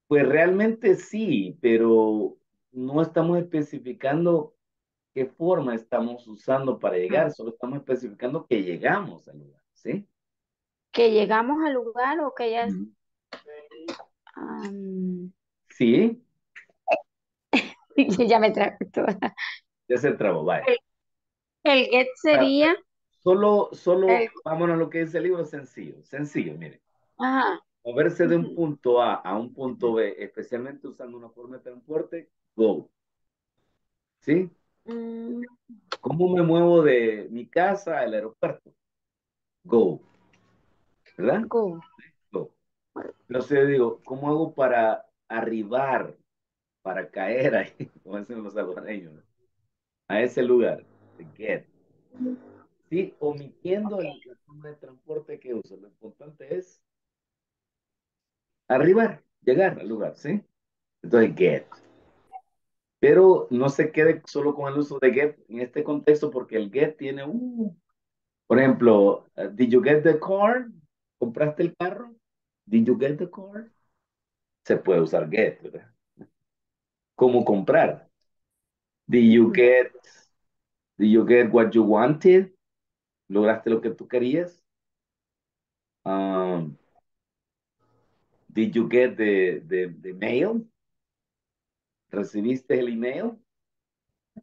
Pues realmente sí, pero no estamos especificando qué forma estamos usando para llegar, solo estamos especificando que llegamos al lugar, ¿sí? que llegamos al lugar o que ya... Sí. Ya me trabé toda. Ya se trabó, vale. El get sería... Solo vámonos a lo que es el libro sencillo. Sencillo, miren. Ajá. Moverse de un punto A a un punto B, especialmente usando una forma de transporte, go. ¿Sí? ¿Cómo me muevo de mi casa al aeropuerto? Go. ¿Verdad? Go. Go. Entonces digo, ¿cómo hago para arribar, para caer ahí, como dicen los salvadoreños, a ese lugar? The get. ¿Sí? Omitiendo la forma de transporte que uso. Lo importante es arribar, llegar al lugar, ¿sí? Entonces, get. Pero no se quede solo con el uso de get en este contexto, porque el get tiene por ejemplo, did you get the car? ¿Compraste el carro? Did you get the car? Se puede usar get, ¿verdad? ¿Cómo comprar? Did you get what you wanted? ¿Lograste lo que tú querías? Did you get the mail? ¿Recibiste el email?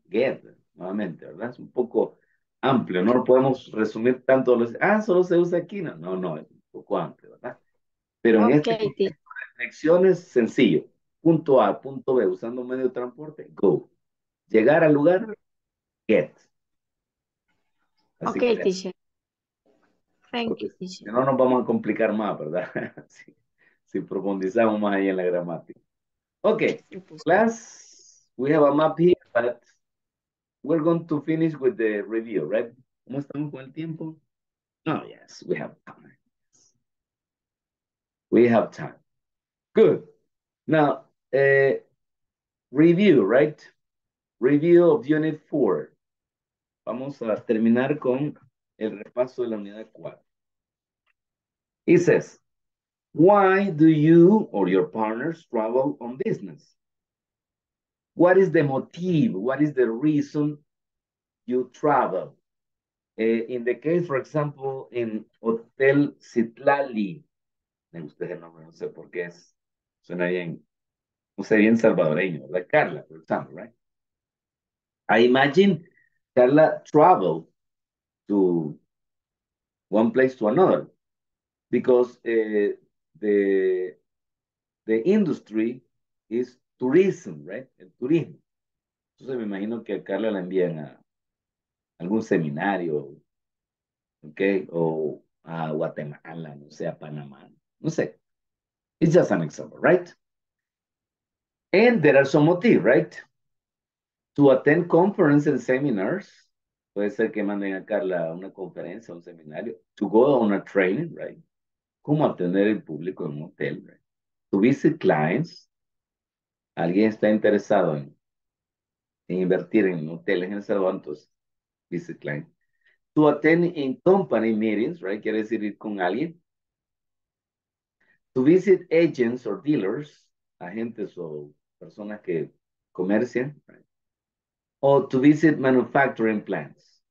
Get, nuevamente, ¿verdad? Es un poco amplio, no lo podemos resumir tanto. Solo se usa aquí. No, es un poco amplio, ¿verdad? Pero en este contexto es sencillo. Punto A, punto B, usando medio de transporte, go. Llegar al lugar, get. Así ok, teacher. Thank you, teacher. Si no, nos vamos a complicar más, ¿verdad? Sí. Si profundizamos más ahí en la gramática. Okay, class, we have a map here, but we're going to finish with the review, right? ¿Cómo estamos con el tiempo? Oh, yes, we have time. We have time. Good. Now, review, right? Review of Unit 4. Vamos a terminar con el repaso de la unidad 4. It says, why do you or your partners travel on business? What is the motive? What is the reason you travel? In the case, for example, in Hotel Citlali, me gusta el nombre, no sé por qué es, suena bien, no sé, bien salvadoreño, like Carla, for example, right? I imagine Carla traveled to one place to another because the industry is tourism, right? El turismo. Entonces me imagino que a Carla la envían a algún seminario, ¿ok? O a Guatemala, no sé, a Panamá, no sé. It's just an example, right? And there are some motives, right? To attend conferences and seminars. Puede ser que manden a Carla a una conferencia, a un seminario. To go on a training, right? Cómo atender el público en un hotel, right? To visit clients. Alguien está interesado en invertir en hoteles en El Salvador, entonces visit clients. To attend in company meetings, right? Quiere decir ir con alguien. To visit agents or dealers, agentes o personas que comercian, right? O to visit manufacturing plants.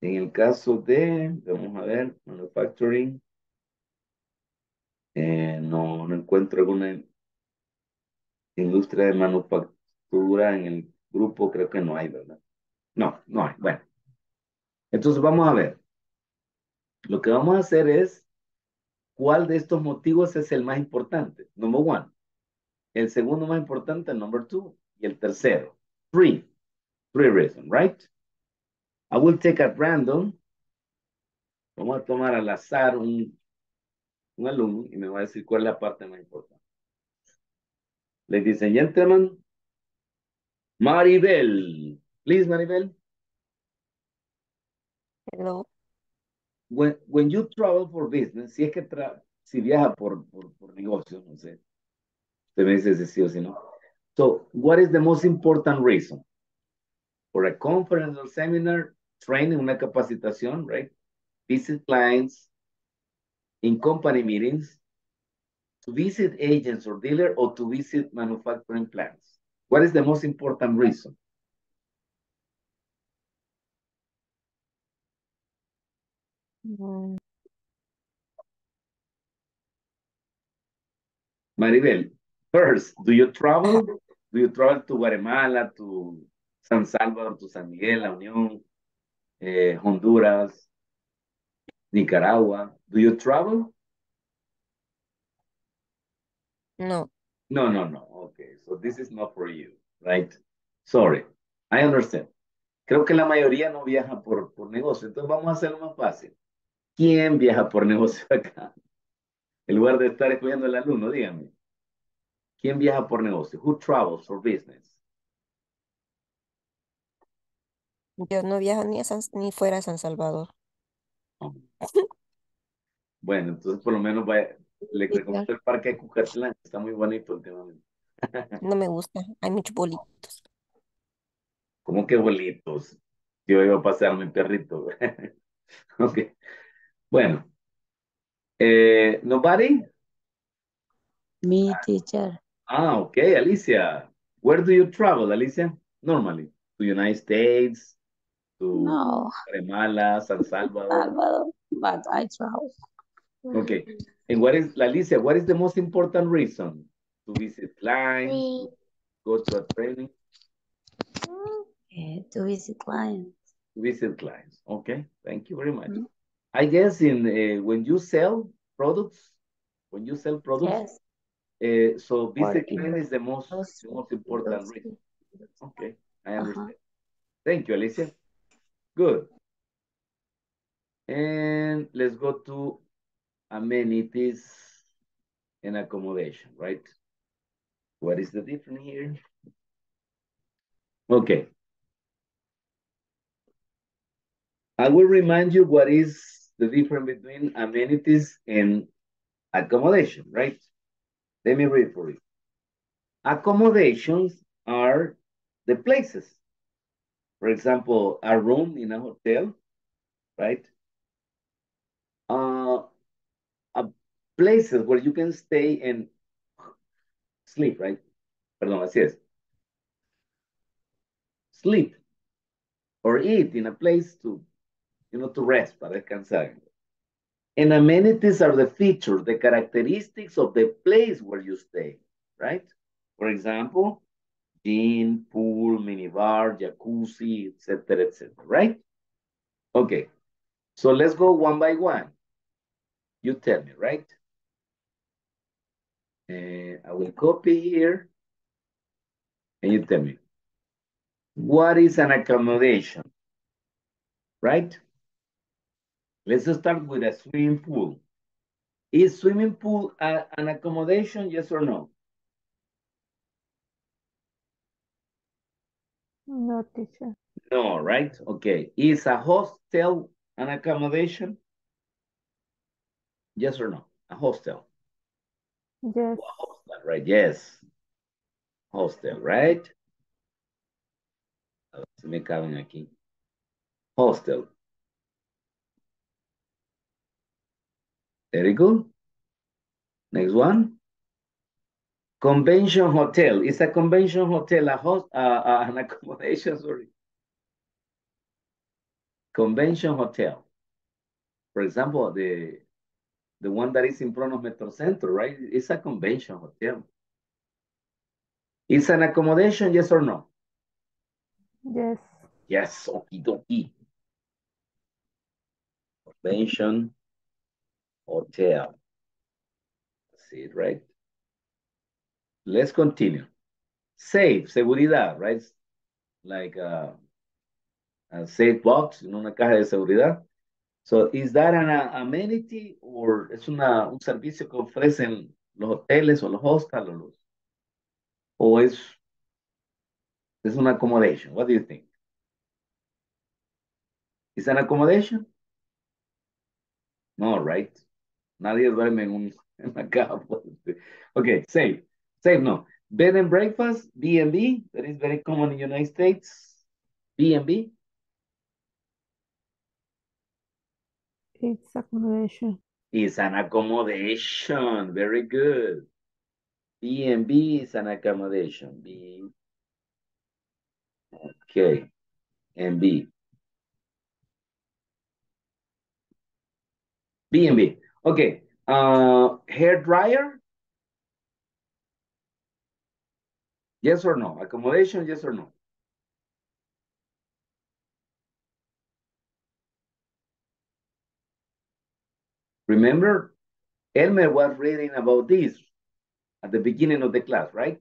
En el caso de, vamos a ver, manufacturing, no encuentro alguna industria de manufactura en el grupo, creo que no hay, ¿verdad? No hay, bueno. Entonces vamos a ver. Lo que vamos a hacer es, ¿cuál de estos motivos es el más importante? Number one. El segundo más importante, number two. Y el tercero, three. Three reasons, right? I will take at random. Vamos a tomar al azar un alumno y me va a decir cuál es la parte más importante. Ladies and gentlemen, Maribel. Please, Maribel. Hello. When you travel for business, si viaja por negocios, no sé. Usted me dice si sí o si no. So, what is the most important reason? For a conference or seminar, training, una capacitación, right? Visit clients, in company meetings, to visit agents or dealer, or to visit manufacturing plants. What is the most important reason? Maribel, first, do you travel to Guatemala, to San Salvador, to San Miguel, La Unión, Honduras, Nicaragua? Do you travel? No. No. Okay, so this is not for you, right? Sorry, I understand. Creo que la mayoría no viaja por negocio, entonces vamos a hacerlo más fácil. ¿Quién viaja por negocio acá? En lugar de estar escuchando al alumno, dígame. ¿Quién viaja por negocio? Who travels for business? Yo no viajo ni fuera de San Salvador. Oh. Bueno, entonces por lo menos le recomiendo el parque de Cucatlán, está muy bonito últimamente. No me gusta, hay muchos bolitos. ¿Cómo que bolitos? Yo iba a pasear mi perrito. Ok. Bueno. Nobody? Me, teacher. Ah, okay, Alicia. Where do you travel, Alicia? Normally. To United States, to Guatemala, San Salvador. Salvador, but I travel. Okay. And what is, Alicia, what is the most important reason? To visit clients, go to a training? To visit clients. Visit clients. Okay, thank you very much. I guess when you sell products, yes. So visit clients is the most important reason. Okay, I understand. Thank you, Alicia. Good. And let's go to amenities and accommodation, right? What is the difference here? Okay. I will remind you what is the difference between amenities and accommodation, right? Let me read for you. Accommodations are the places. For example, a room in a hotel, right? Places where you can stay and sleep, right? Perdón, así es. Sleep or eat in a place to, you know, to rest, para descansar. And amenities are the features, the characteristics of the place where you stay, right? For example, gym, pool, minibar, jacuzzi, etc., right? Okay, so let's go one by one. You tell me, right? I will copy here. And you tell me. What is an accommodation? Right? Let's start with a swimming pool. Is swimming pool an accommodation, yes or no? No, teacher. No, right? Okay. Is a hostel an accommodation? Yes or no? A hostel. Yes. Oh, a hostel, right? Yes. Hostel, right? A ver si me caben aquí. Hostel. Very good. Next one. Convention hotel. Is a convention hotel an accommodation? Sorry. Convention hotel. For example, the one that is in front of Metro Center, right? It's a convention hotel. It's an accommodation, yes or no? Yes. Yes, okie dokie. Convention hotel. That's it, right? Let's continue. Safe, seguridad, right? Like a safe box, en una caja de seguridad. So, is that an amenity or es un servicio que ofrecen los hoteles o los hostels o es una accommodation? What do you think? Is an accommodation? No, right? Nadie duerme en una caja. Okay, safe. Safe, no. Bed and breakfast, B&B, that is very common in the United States. B&B. It's accommodation. It's an accommodation. Very good. B&B is an accommodation. B. Okay. And B. B&B. Okay. Hair dryer. Yes or no? Accommodation, yes or no? Remember, Elmer was reading about this at the beginning of the class, right?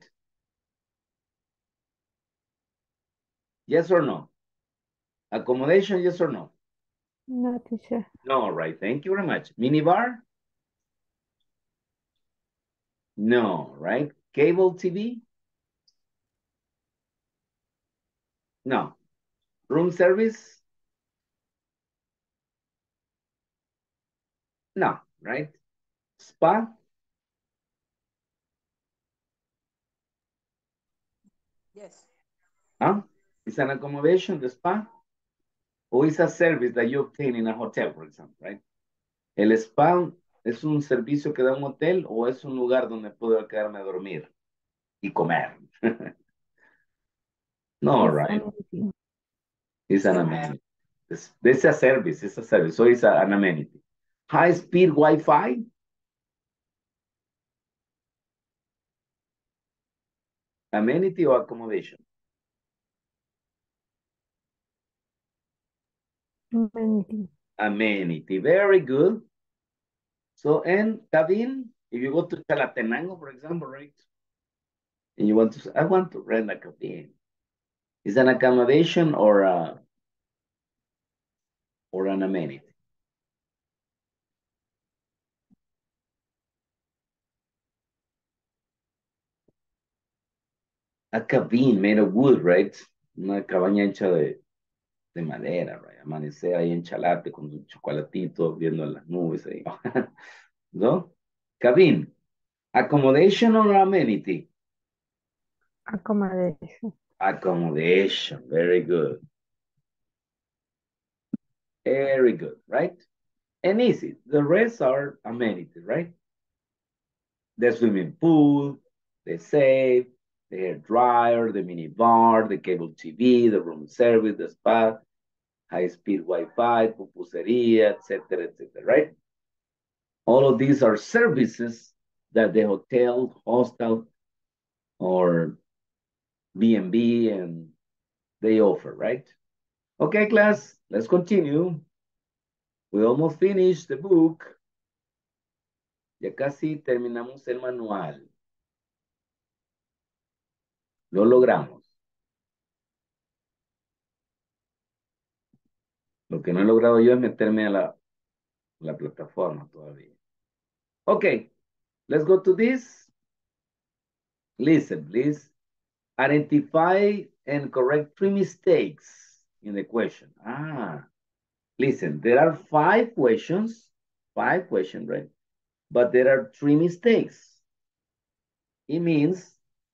Yes or no? Accommodation, yes or no? No, teacher. No, all right. Thank you very much. Minibar? No, right? Cable TV? No. Room service? No, right? Spa? Yes. Huh? It's an accommodation, the spa? Or it's a service that you obtain in a hotel, for example, right? El spa es un servicio que da un hotel o es un lugar donde puedo quedarme a dormir y comer. No, right? It's an amenity. It's a service, So it's an amenity. High-speed Wi-Fi? Amenity or accommodation? Amenity. Amenity. Very good. So, and cabin, if you go to Chalatenango, for example, right? And you want to say, I want to rent a cabin. Is an accommodation or a, or an amenity? A cabin made of wood, right? Una cabaña hecha de madera, right? Amanecer ahí en Chalate con un chocolatito, viendo las nubes ahí. ¿No? Cabin. Accommodation or amenity? Accommodation. Accommodation. Very good. Very good, right? And easy. The rest are amenities, right? The swimming pool, the safe, the hair dryer, the minibar, the cable TV, the room service, the spa, high-speed Wi-Fi, pupusería, etc., right? All of these are services that the hotel, hostel, or B&B, and they offer, right? Okay, class, let's continue. We almost finished the book. Ya casi terminamos el manual. Lo logramos. Lo que no he logrado yo es meterme a la plataforma todavía. Okay, let's go to this. Listen, please. Identify and correct 3 mistakes in the question. Listen, there are 5 questions. 5 questions, right? But there are 3 mistakes. It means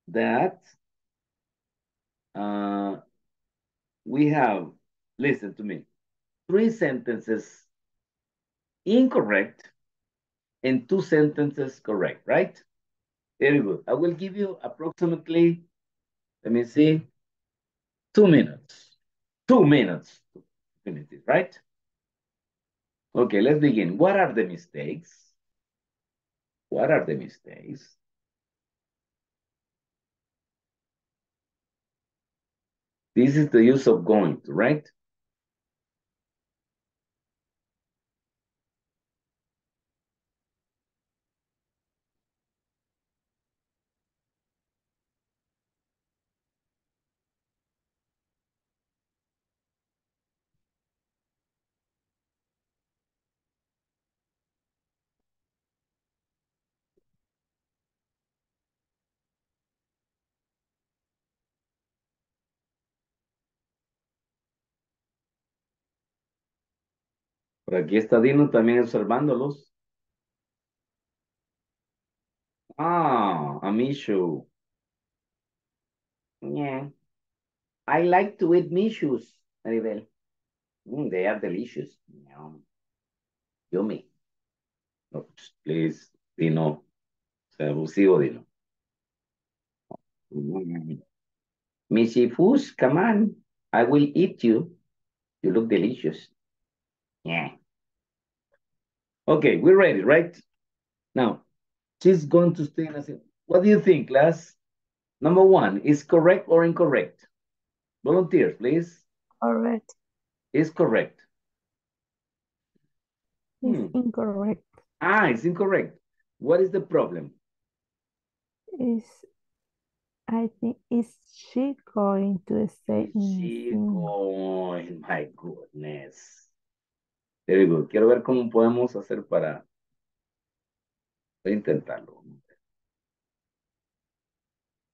that we have, listen to me, 3 sentences incorrect and 2 sentences correct, right? Very good. I will give you approximately, let me see, 2 minutes. 2 minutes to finish it, right? Okay, let's begin. What are the mistakes? What are the mistakes? This is the use of going to, right? Aquí está Dino también observándolos. Amishu. Yeah. I like to eat mishus, Maribel. They are delicious. No. Yummy. No, please, Dino. Se abusivo, Dino. Mishifus, come on. I will eat you. You look delicious. Yeah. Okay, we're ready, right? Now, she's going to stay in a... What do you think, class? Number one, is correct or incorrect? Volunteers, please. All right. Is correct. It's incorrect. Ah, it's incorrect. What is the problem? I think she going to say? She going, my goodness. Very good. Quiero ver cómo podemos hacer para... Voy a intentarlo.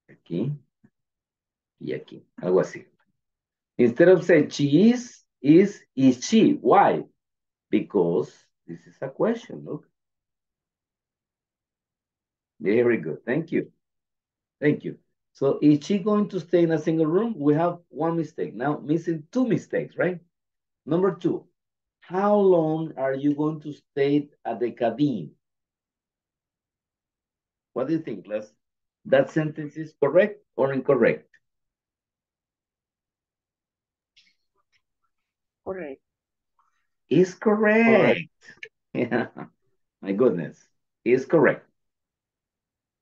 Aquí. Y aquí. Algo así. Instead of saying she is she. Why? Because this is a question, look. Very good. Thank you. Thank you. So is she going to stay in a single room? We have one mistake. Now missing two mistakes, right? Number two, how long are you going to stay at the cabin? What do you think, Les? That sentence is correct or incorrect? Correct. Is correct. Yeah. My goodness. Is correct.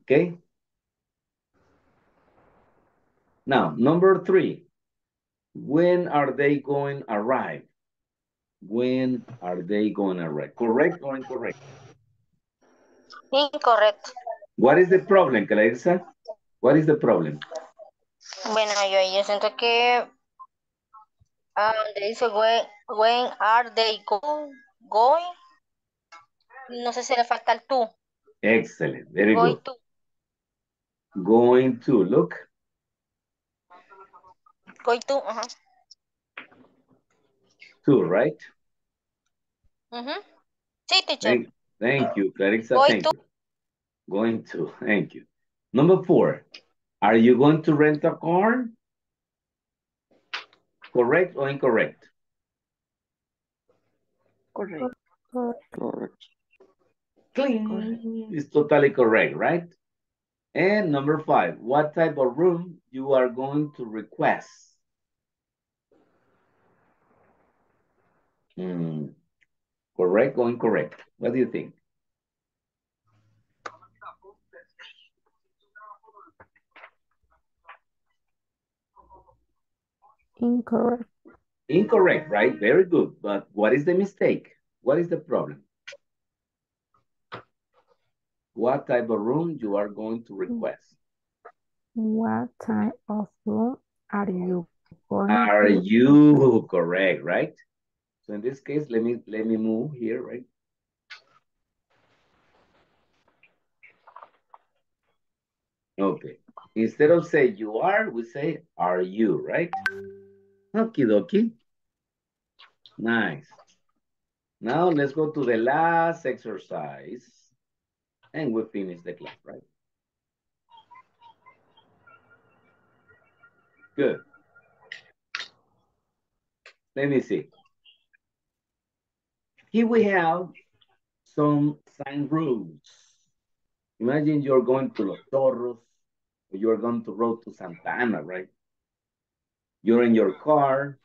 Okay. Now, number three. When are they going to arrive? When are they going to arrive? Correct or incorrect? Incorrect. What is the problem, Clarissa? What is the problem? Bueno, yo siento que dice when are they going? No sé si le falta el to. Excellent. Very going good. To. Going to, look. Going to, uh-huh. To, right? Mm-hmm. Sí, teacher. Thank you, Clarissa. Going thank to. You. Going to, thank you. Number four, are you going to rent a car? Correct or incorrect? Correct. Correct. Clean. It's totally correct, right? And number five, what type of room you are going to request? Correct or incorrect? What do you think? Incorrect. Incorrect, right? Very good. But what is the mistake? What is the problem? What type of room you are going to request? What type of room are you going are to? Are you correct, right? So in this case, let me move here, right? Okay. Instead of say you are, we say are you, right? Okie dokie. Nice. Now let's go to the last exercise and we finish the class, right? Good. Let me see. Here we have some sign rules. Imagine you're going to Los Torros, or you're going to road to Santa Ana, right? You're in your car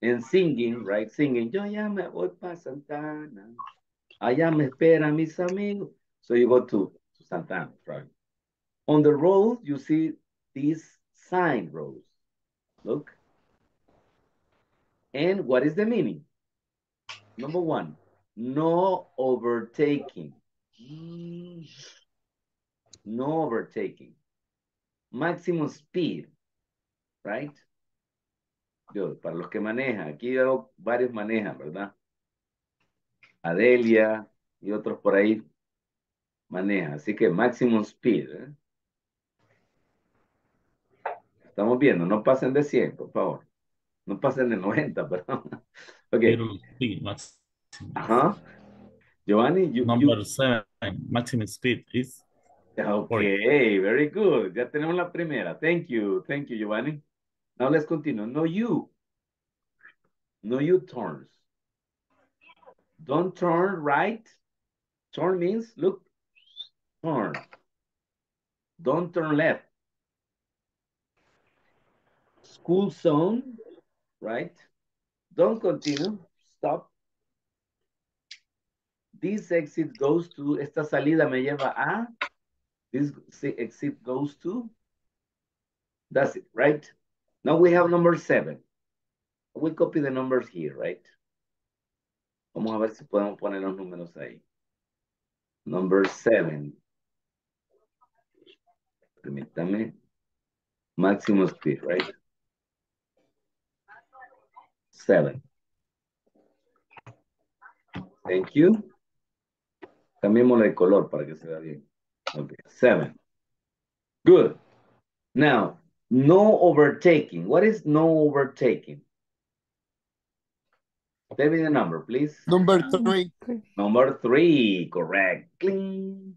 and singing, right? Singing, yo ya me voy para Santa Ana, allá me espera mis amigos. So you go to Santa Ana, right? On the road, you see these sign roads. Look. And what is the meaning? Number one, no overtaking. No overtaking. Maximum speed, right? Yo, para los que manejan, aquí veo varios manejan, ¿verdad? Adelia y otros por ahí manejan. Así que maximum speed. ¿Eh? Estamos viendo, no pasen de 100, por favor. No pasen de 90, perdón. Okay. Pero sí, más. Ajá. Giovanni, Number 7, maximum speed is... Okay, very good. Ya tenemos la primera. Thank you, Giovanni. Now let's continue. No you turns. Don't turn right. Turn means, look, turn. Don't turn left. School zone, right? Don't continue, stop. This exit goes to, esta salida me lleva a... This exit goes to. That's it, right? Now we have number 7. We copy the numbers here, right? Vamos a ver si podemos poner los números ahí. Number 7. Permítame. Maximum speed, right? 7. Thank you. Cambiémosle de color para que se vea bien. Okay, 7. Good. Now, no overtaking. What is no overtaking? Tell me the number, please. Number 3. Number 3, correct. Cling.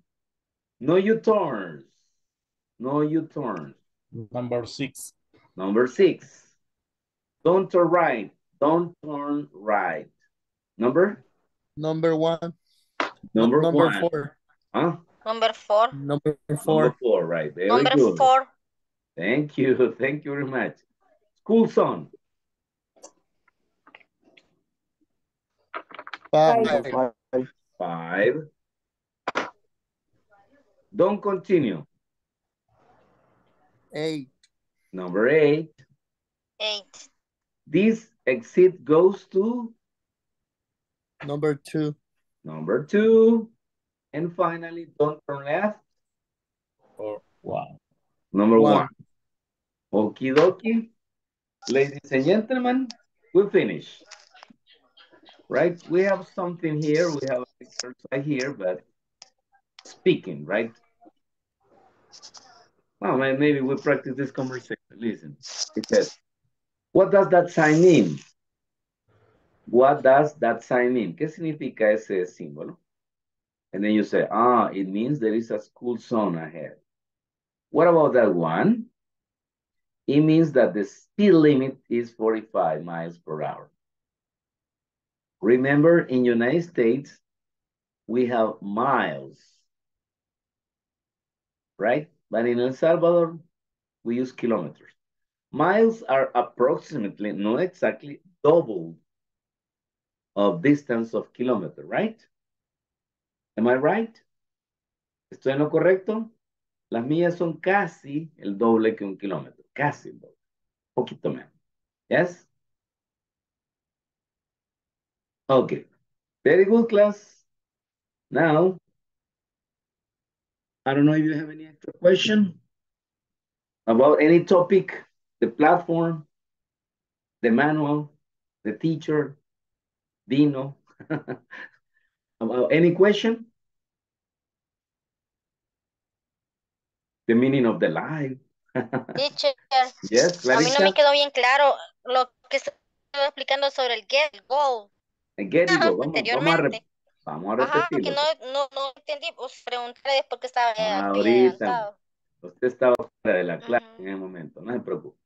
No U-turns. No U-turns. Number 6. Number 6. Don't turn right. Don't turn right. Number 1. Number 1. 4. Huh? Number 4. Number 4. Number 4, right. Very good. Number 4. Thank you. Thank you very much. School zone. 5. Don't continue. 8. Number 8. 8. This exit goes to? Number 2. Number 2. And finally, don't turn left. Or wow. Number 1. Okie dokie. Ladies and gentlemen, we finish. Right? We have something here. We have an exercise here, but speaking, right? Well, maybe we'll practice this conversation. Listen, it says, what does that sign mean? What does that sign mean? ¿Qué significa ese símbolo? And then you say, ah, it means there is a school zone ahead. What about that one? It means that the speed limit is 45 miles per hour. Remember, in the United States, we have miles, right? But in El Salvador, we use kilometers. Miles are approximately, not exactly, double of distance of kilometer, right? Am I right? ¿Estoy en lo correcto? Las millas son casi el doble que un kilómetro. Casi el doble. Poquito menos. ¿Yes? Okay. Very good, class. Now, I don't know if you have any extra question about any topic, the platform, the manual, the teacher, Dino. About any question? The meaning of the life. Teacher, yes, Clarissa. A mí no me quedó bien claro lo que estaba explicando sobre el get go. El get go, vamos a repetirlo. Ajá, porque no entendí, pues pregunté después que estaba adelantado. Usted estaba fuera de la clase en el momento, no se preocupe.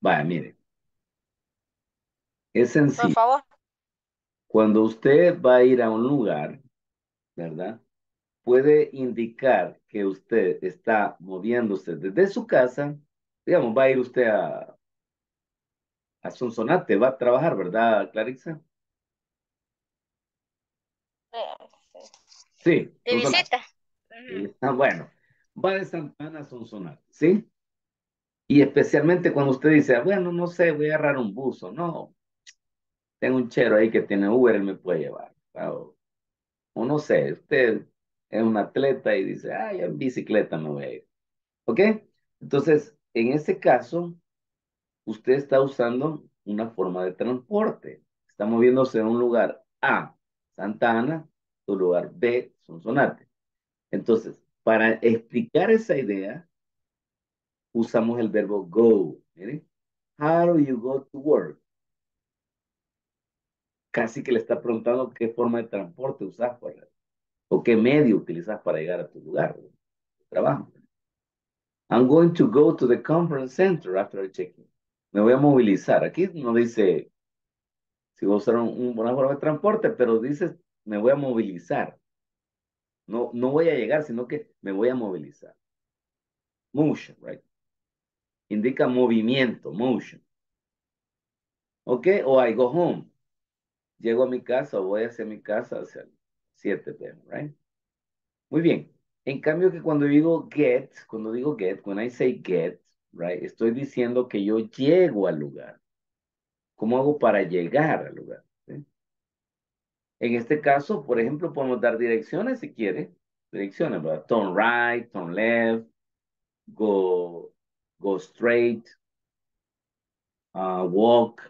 Vaya, mire. Es sencillo. Por favor. Cuando usted va a ir a un lugar, ¿verdad? Puede indicar que usted está moviéndose desde su casa. Digamos, va a ir usted a Sonsonate, va a trabajar, ¿verdad, Clarissa? Sí. ¿De visita? Bueno, va de Santa Ana a Sonsonate, ¿sí? Y especialmente cuando usted dice, bueno, no sé, voy a agarrar un buzo. No, tengo un chero ahí que tiene Uber, él me puede llevar. O no sé, usted es un atleta y dice, ay, en bicicleta me voy a ir. ¿Ok? Entonces, en ese caso, usted está usando una forma de transporte. Está moviéndose de un lugar A, Santa Ana, su lugar B, Sonsonate. Entonces, para explicar esa idea, usamos el verbo go. ¿Miren? How do you go to work? Casi que le está preguntando qué forma de transporte usas para o qué medio utilizas para llegar a tu lugar de trabajo. I'm going to go to the conference center after checking. Me voy a movilizar. Aquí no dice si voy a usar una forma de transporte, pero dice me voy a movilizar. No voy a llegar, sino que me voy a movilizar. Motion, right? Indica movimiento, motion. Ok, o I go home. Llego a mi casa o voy hacia mi casa hacia el 7 p.m., right? Muy bien. En cambio que cuando digo get, when I say get, right, estoy diciendo que yo llego al lugar. ¿Cómo hago para llegar al lugar? ¿Sí? En este caso, por ejemplo, podemos dar direcciones si quiere. Direcciones, ¿verdad? Turn right, turn left, go straight, walk,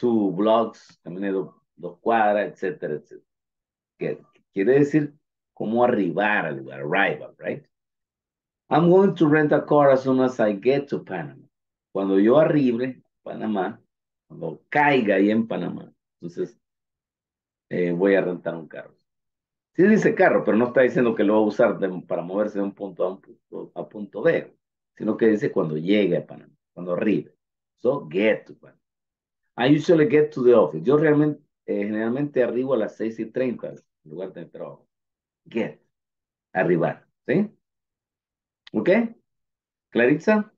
2 blocks, caminé 2 cuadras, etcétera, etcétera. Get. Quiere decir cómo arribar al lugar, arrival, right? I'm going to rent a car as soon as I get to Panama. Cuando yo arribe a Panamá, cuando caiga ahí en Panamá, entonces voy a rentar un carro. Sí dice carro, pero no está diciendo que lo va a usar para moverse de un punto a punto B, sino que dice cuando llegue a Panamá, cuando arribe. So, get to Panama. I usually get to the office. Yo realmente, generalmente arribo a las 6:30 en lugar de trabajo. Get. Arribar. ¿Sí? ¿Ok? ¿Clarissa?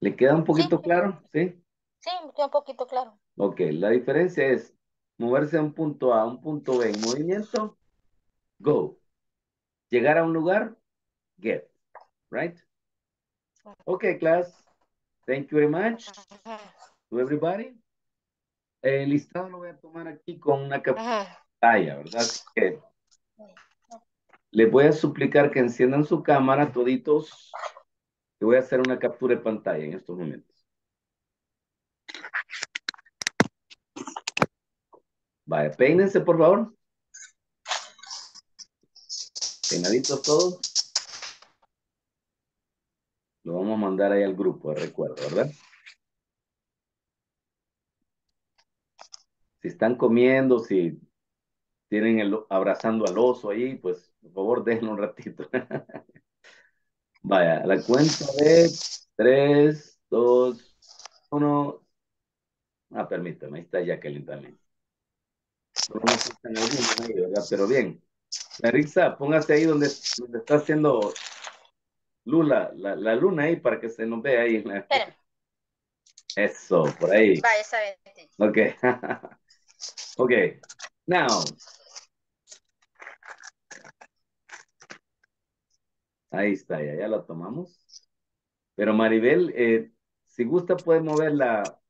¿Le queda un poquito claro? ¿Sí? Sí, me queda un poquito claro. Ok, la diferencia es moverse de un punto A a un punto B en movimiento. Go. Llegar a un lugar. Get. Right? Ok, class. Thank you very much to everybody. El listado lo voy a tomar aquí con una pantalla, ¿verdad? Así que les voy a suplicar que enciendan su cámara toditos. Y voy a hacer una captura de pantalla en estos momentos. Vaya, peínense, por favor. Peinaditos todos. Lo vamos a mandar ahí al grupo, recuerdo, ¿verdad? Si están comiendo, si tienen abrazando al oso ahí, pues por favor déjenlo un ratito. Vaya, a la cuenta de 3, 2, 1. Ah, permítame, ahí está Jacqueline también. Pero bien. Clarissa, póngase ahí donde está haciendo Lula, la luna ahí para que se nos vea ahí. Espera. Eso, por ahí. Vaya, esa vez. Okay. Okay. Now. Ahí está, ya la tomamos. Pero Maribel, si gusta puede mover la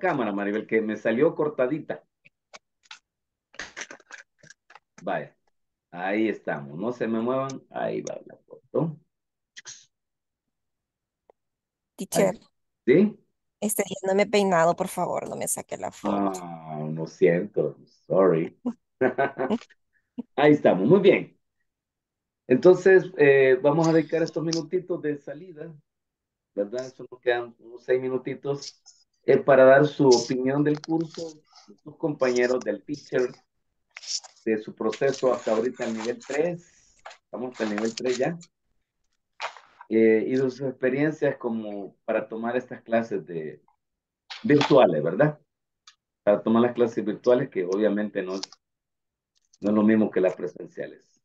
cámara, Maribel, que me salió cortadita. Vaya. Ahí estamos. No se me muevan. Ahí va la foto. Teacher. ¿Sí? No me he peinado, por favor, no me saque la foto. Ah, no siento, sorry. Ahí estamos, muy bien. Entonces, vamos a dedicar estos minutitos de salida, ¿verdad? Solo quedan unos 6 minutitos para dar su opinión del curso, de sus compañeros, del teacher, de su proceso hasta ahorita al nivel 3. Estamos al nivel 3 ya. Y de sus experiencias como para tomar estas clases virtuales, ¿verdad? Para tomar las clases virtuales que obviamente no es lo mismo que las presenciales.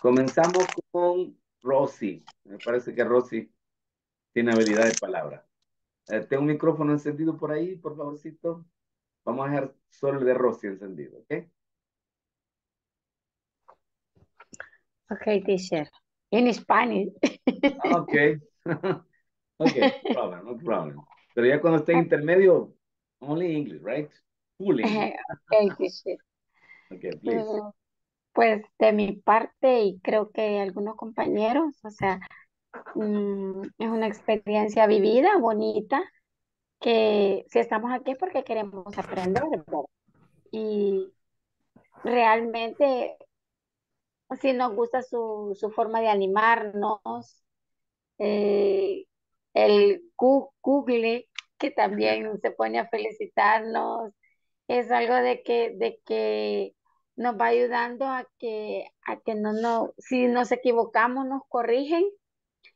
Comenzamos con Rosy. Me parece que Rosy tiene habilidad de palabra. Tengo un micrófono encendido por ahí, por favorcito. Vamos a dejar solo el de Rosy encendido, ¿ok? Ok, teacher. En Spanish. Ok. Ok, no problem, no problem. Pero ya cuando esté intermedio, only English, right? Full English. Ok, teacher. Ok, please. Pues de mi parte, y creo que algunos compañeros, o sea, es una experiencia vivida, bonita, que si estamos aquí es porque queremos aprender, ¿verdad? Y realmente sí nos gusta su forma de animarnos, el Google que también se pone a felicitarnos, es algo de que nos va ayudando a que si nos equivocamos nos corrigen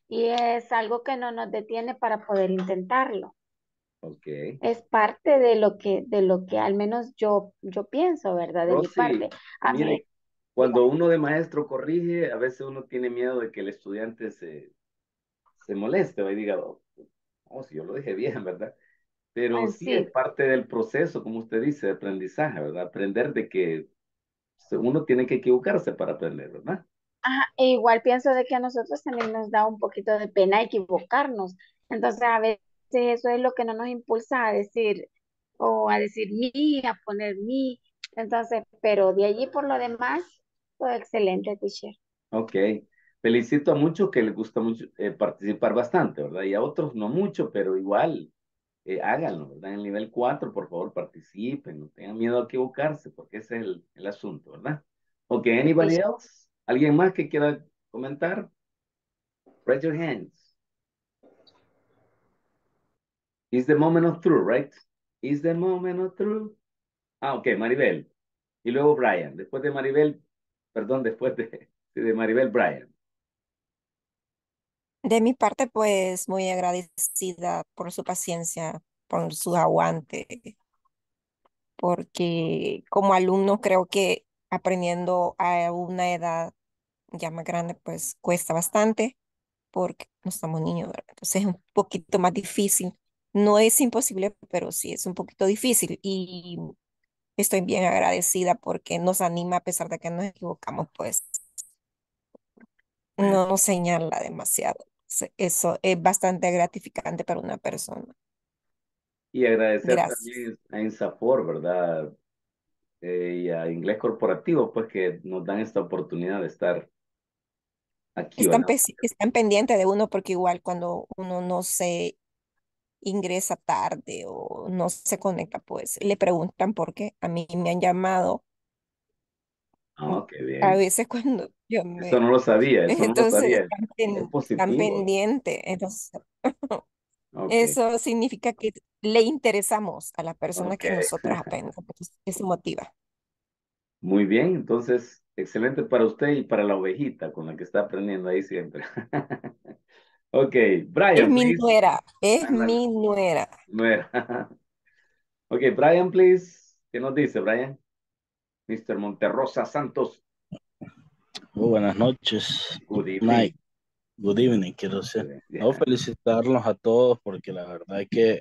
y es algo que no nos detiene para poder intentarlo. Okay. Es parte de lo que al menos yo pienso, ¿verdad? De mi parte. A mí, cuando uno de maestro corrige, a veces uno tiene miedo de que el estudiante se moleste y diga, oh, si yo lo dije bien, ¿verdad? Pero sí es parte del proceso, como usted dice, de aprendizaje, ¿verdad? Aprender de que uno tiene que equivocarse para aprender, ¿verdad? Ajá, e igual pienso de que a nosotros también nos da un poquito de pena equivocarnos. Entonces a veces eso es lo que no nos impulsa a decir, o a decir mi, a poner mi. Entonces, pero de allí por lo demás, todo excelente, teacher. Ok, felicito a muchos que les gusta mucho participar bastante, ¿verdad? Y a otros no mucho, pero igual háganlo, ¿verdad? En el nivel 4, por favor, participen, no tengan miedo a equivocarse, porque ese es el asunto, ¿verdad? Ok, anybody else? ¿Alguien más que quiera comentar? Raise your hands. Is the moment of truth, right? Is the moment of truth? Ah, ok, Maribel. Y luego Brian. Después de Maribel, perdón, después de Maribel, Brian. De mi parte, pues, muy agradecida por su paciencia, por su aguante, porque como alumno creo que aprendiendo a una edad ya más grande, pues, cuesta bastante, porque no estamos niños, ¿verdad? Entonces es un poquito más difícil. No es imposible, pero sí es un poquito difícil, y estoy bien agradecida porque nos anima a pesar de que nos equivocamos, pues, no nos señala demasiado. Eso es bastante gratificante para una persona. Y agradecer también a INSAFOR, ¿verdad? Y a Inglés Corporativo, pues, que nos dan esta oportunidad de estar aquí. Están pendientes de uno, porque igual cuando uno no se ingresa tarde o no se conecta, pues le preguntan por qué. A mí me han llamado. Oh, qué bien. A veces cuando yo me... Eso no lo sabía, eso entonces, no lo sabía. Están pendientes. Entonces, okay. Eso significa que le interesamos a la persona, okay, que nosotros aprendemos. Eso motiva. Muy bien, entonces, excelente para usted y para la ovejita con la que está aprendiendo ahí siempre. Ok, Brian. Es mi nuera, es mi nuera. Ok, Brian, please. ¿Qué nos dice, Brian? Mr. Monterrosa Santos. Muy buenas noches. Good evening. Good evening, quiero decir. Yeah. No, felicitarnos a todos, porque la verdad es que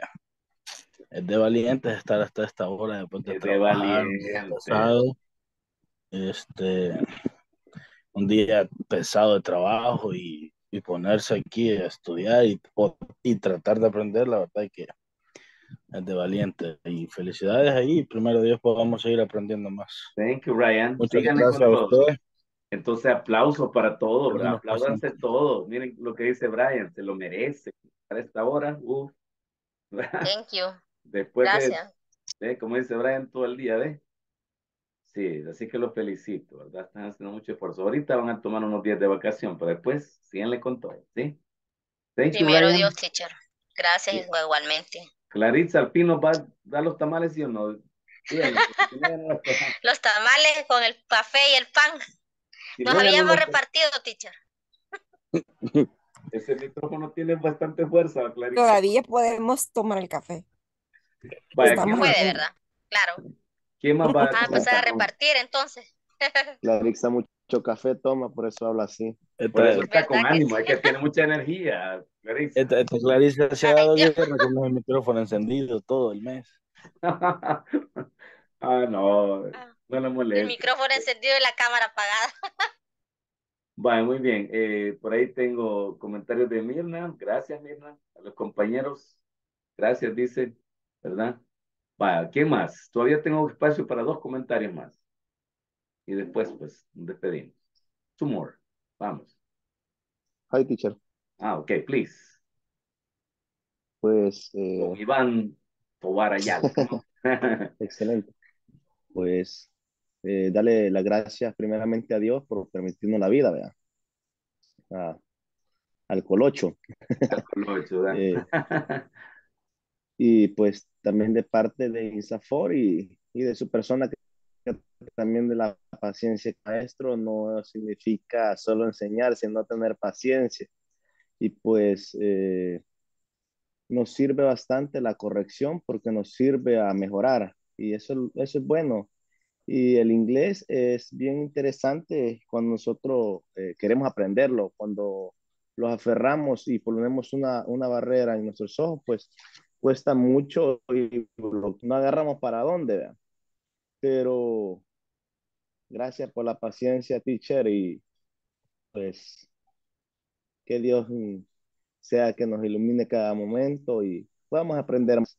es de valientes estar hasta esta hora después de trabajar. Un día pesado de trabajo y ponerse aquí a estudiar y tratar de aprender, la verdad es que es de valiente. Y felicidades ahí. Primero Dios, podamos seguir aprendiendo más. Thank you, Ryan. Muchas gracias a ustedes. Entonces, aplausos para todos, ¿verdad? Aplaudanse todos. Miren lo que dice Brian, se lo merece. Para esta hora, Thank you. Después gracias. Como dice Brian, todo el día, ¿ves? Sí, así que los felicito, ¿verdad? Están haciendo mucho esfuerzo. Ahorita van a tomar unos días de vacación, pero después síganle con todo, ¿sí? Primero Dios, teacher. Gracias, sí. Igualmente. Clarissa, al pino va a dar los tamales, ¿sí o no? Bien, los tamales con el café y el pan. Si nos habíamos repartido, teacher. Ese micrófono tiene bastante fuerza, Clarissa. Todavía podemos tomar el café. Vaya, pues puede, ¿verdad? Claro. ¿Quién más va a empezar a repartir, entonces? Clarissa mucho café toma, por eso habla así. Por eso está con ánimo, es que tiene mucha energía. Clarissa. Clarissa se ha dado guerra con el micrófono encendido todo el mes. No le molesta. El micrófono encendido y la cámara apagada. Vale, muy bien. Por ahí tengo comentarios de Mirna. Gracias, Mirna. A los compañeros. Gracias, dice, ¿verdad? Vaya, ¿quién más? Todavía tengo espacio para dos comentarios más. Y después, pues, despedimos. Two more. Vamos. Hi, teacher. Ah, ok, please. Pues... Con Iván Tobar Ayala. Excelente. Pues, dale las gracias primeramente a Dios por permitirnos la vida, ¿verdad? Al colocho. Al colocho, ¿verdad? Y pues también de parte de INSAFOR y de su persona, que también de la paciencia del maestro. No significa solo enseñar, sino tener paciencia. Y pues nos sirve bastante la corrección, porque nos sirve a mejorar, y eso es bueno. Y el inglés es bien interesante cuando nosotros queremos aprenderlo, cuando los aferramos y ponemos una barrera en nuestros ojos, pues cuesta mucho y no agarramos para dónde, ¿verdad? Pero Gracias por la paciencia, teacher, y pues que Dios sea que nos ilumine cada momento y podamos aprender más.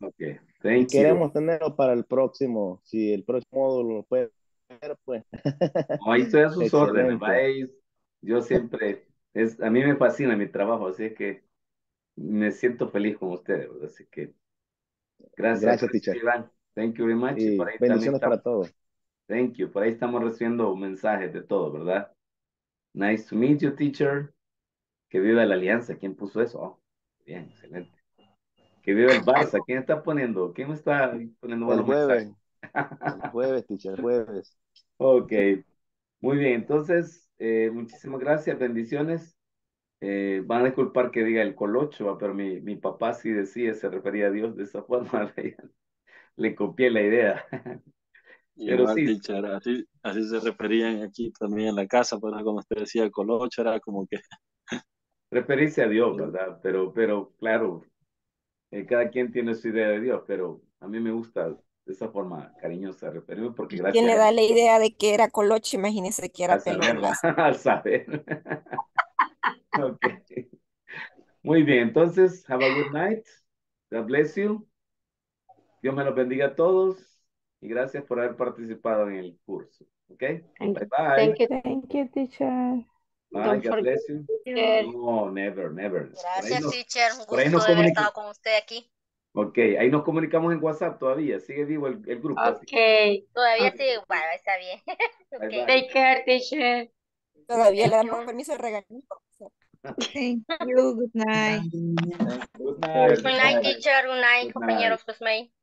Okay. Thank queremos you. Tenerlo para el próximo, si el próximo módulo lo puede ver, pues. Ahí estoy a sus órdenes, ¿veis? Yo siempre, a mí me fascina mi trabajo, así que me siento feliz con ustedes, así que gracias teacher. Iván. Thank you very much. Y por ahí bendiciones para todos. Thank you. Por ahí estamos recibiendo mensajes de todo, ¿verdad? Nice to meet you, teacher. Que viva la alianza. ¿Quién puso eso? Oh, bien, excelente. Que viva el Barça. ¿Quién está poniendo? ¿Quién me está poniendo buenos mensajes? El jueves, teacher, el jueves. Ok. Muy bien. Entonces, muchísimas gracias. Bendiciones. Van a disculpar que diga el colocho, pero mi papá sí decía, se refería a Dios de esa forma. Le copié la idea. Pero sí. Teacher, así se referían aquí también en la casa, pero como usted decía, colocho era como que... Referirse a Dios, ¿verdad? Pero claro, cada quien tiene su idea de Dios, pero a mí me gusta de esa forma cariñosa referirme porque gracias... ¿Quién le da la idea de que era colocho? Imagínese que era pelón. Al saber. Okay. Muy bien, entonces, have a good night. God bless you. Dios me los bendiga a todos. Y gracias por haber participado en el curso. ¿Ok? Bye-bye. Thank you, teacher. Bye, God bless you. No, never, never. Gracias, teacher. Un gusto haber estado con usted aquí. Ok, ahí nos comunicamos en WhatsApp todavía. Sigue vivo el grupo. Ok. Así. Todavía sigue. Bueno, está bien. Okay. Bye. Take care, teacher. Todavía le damos permiso de regalito. Thank you. Good night. Good night, teacher. Good night, compañeros.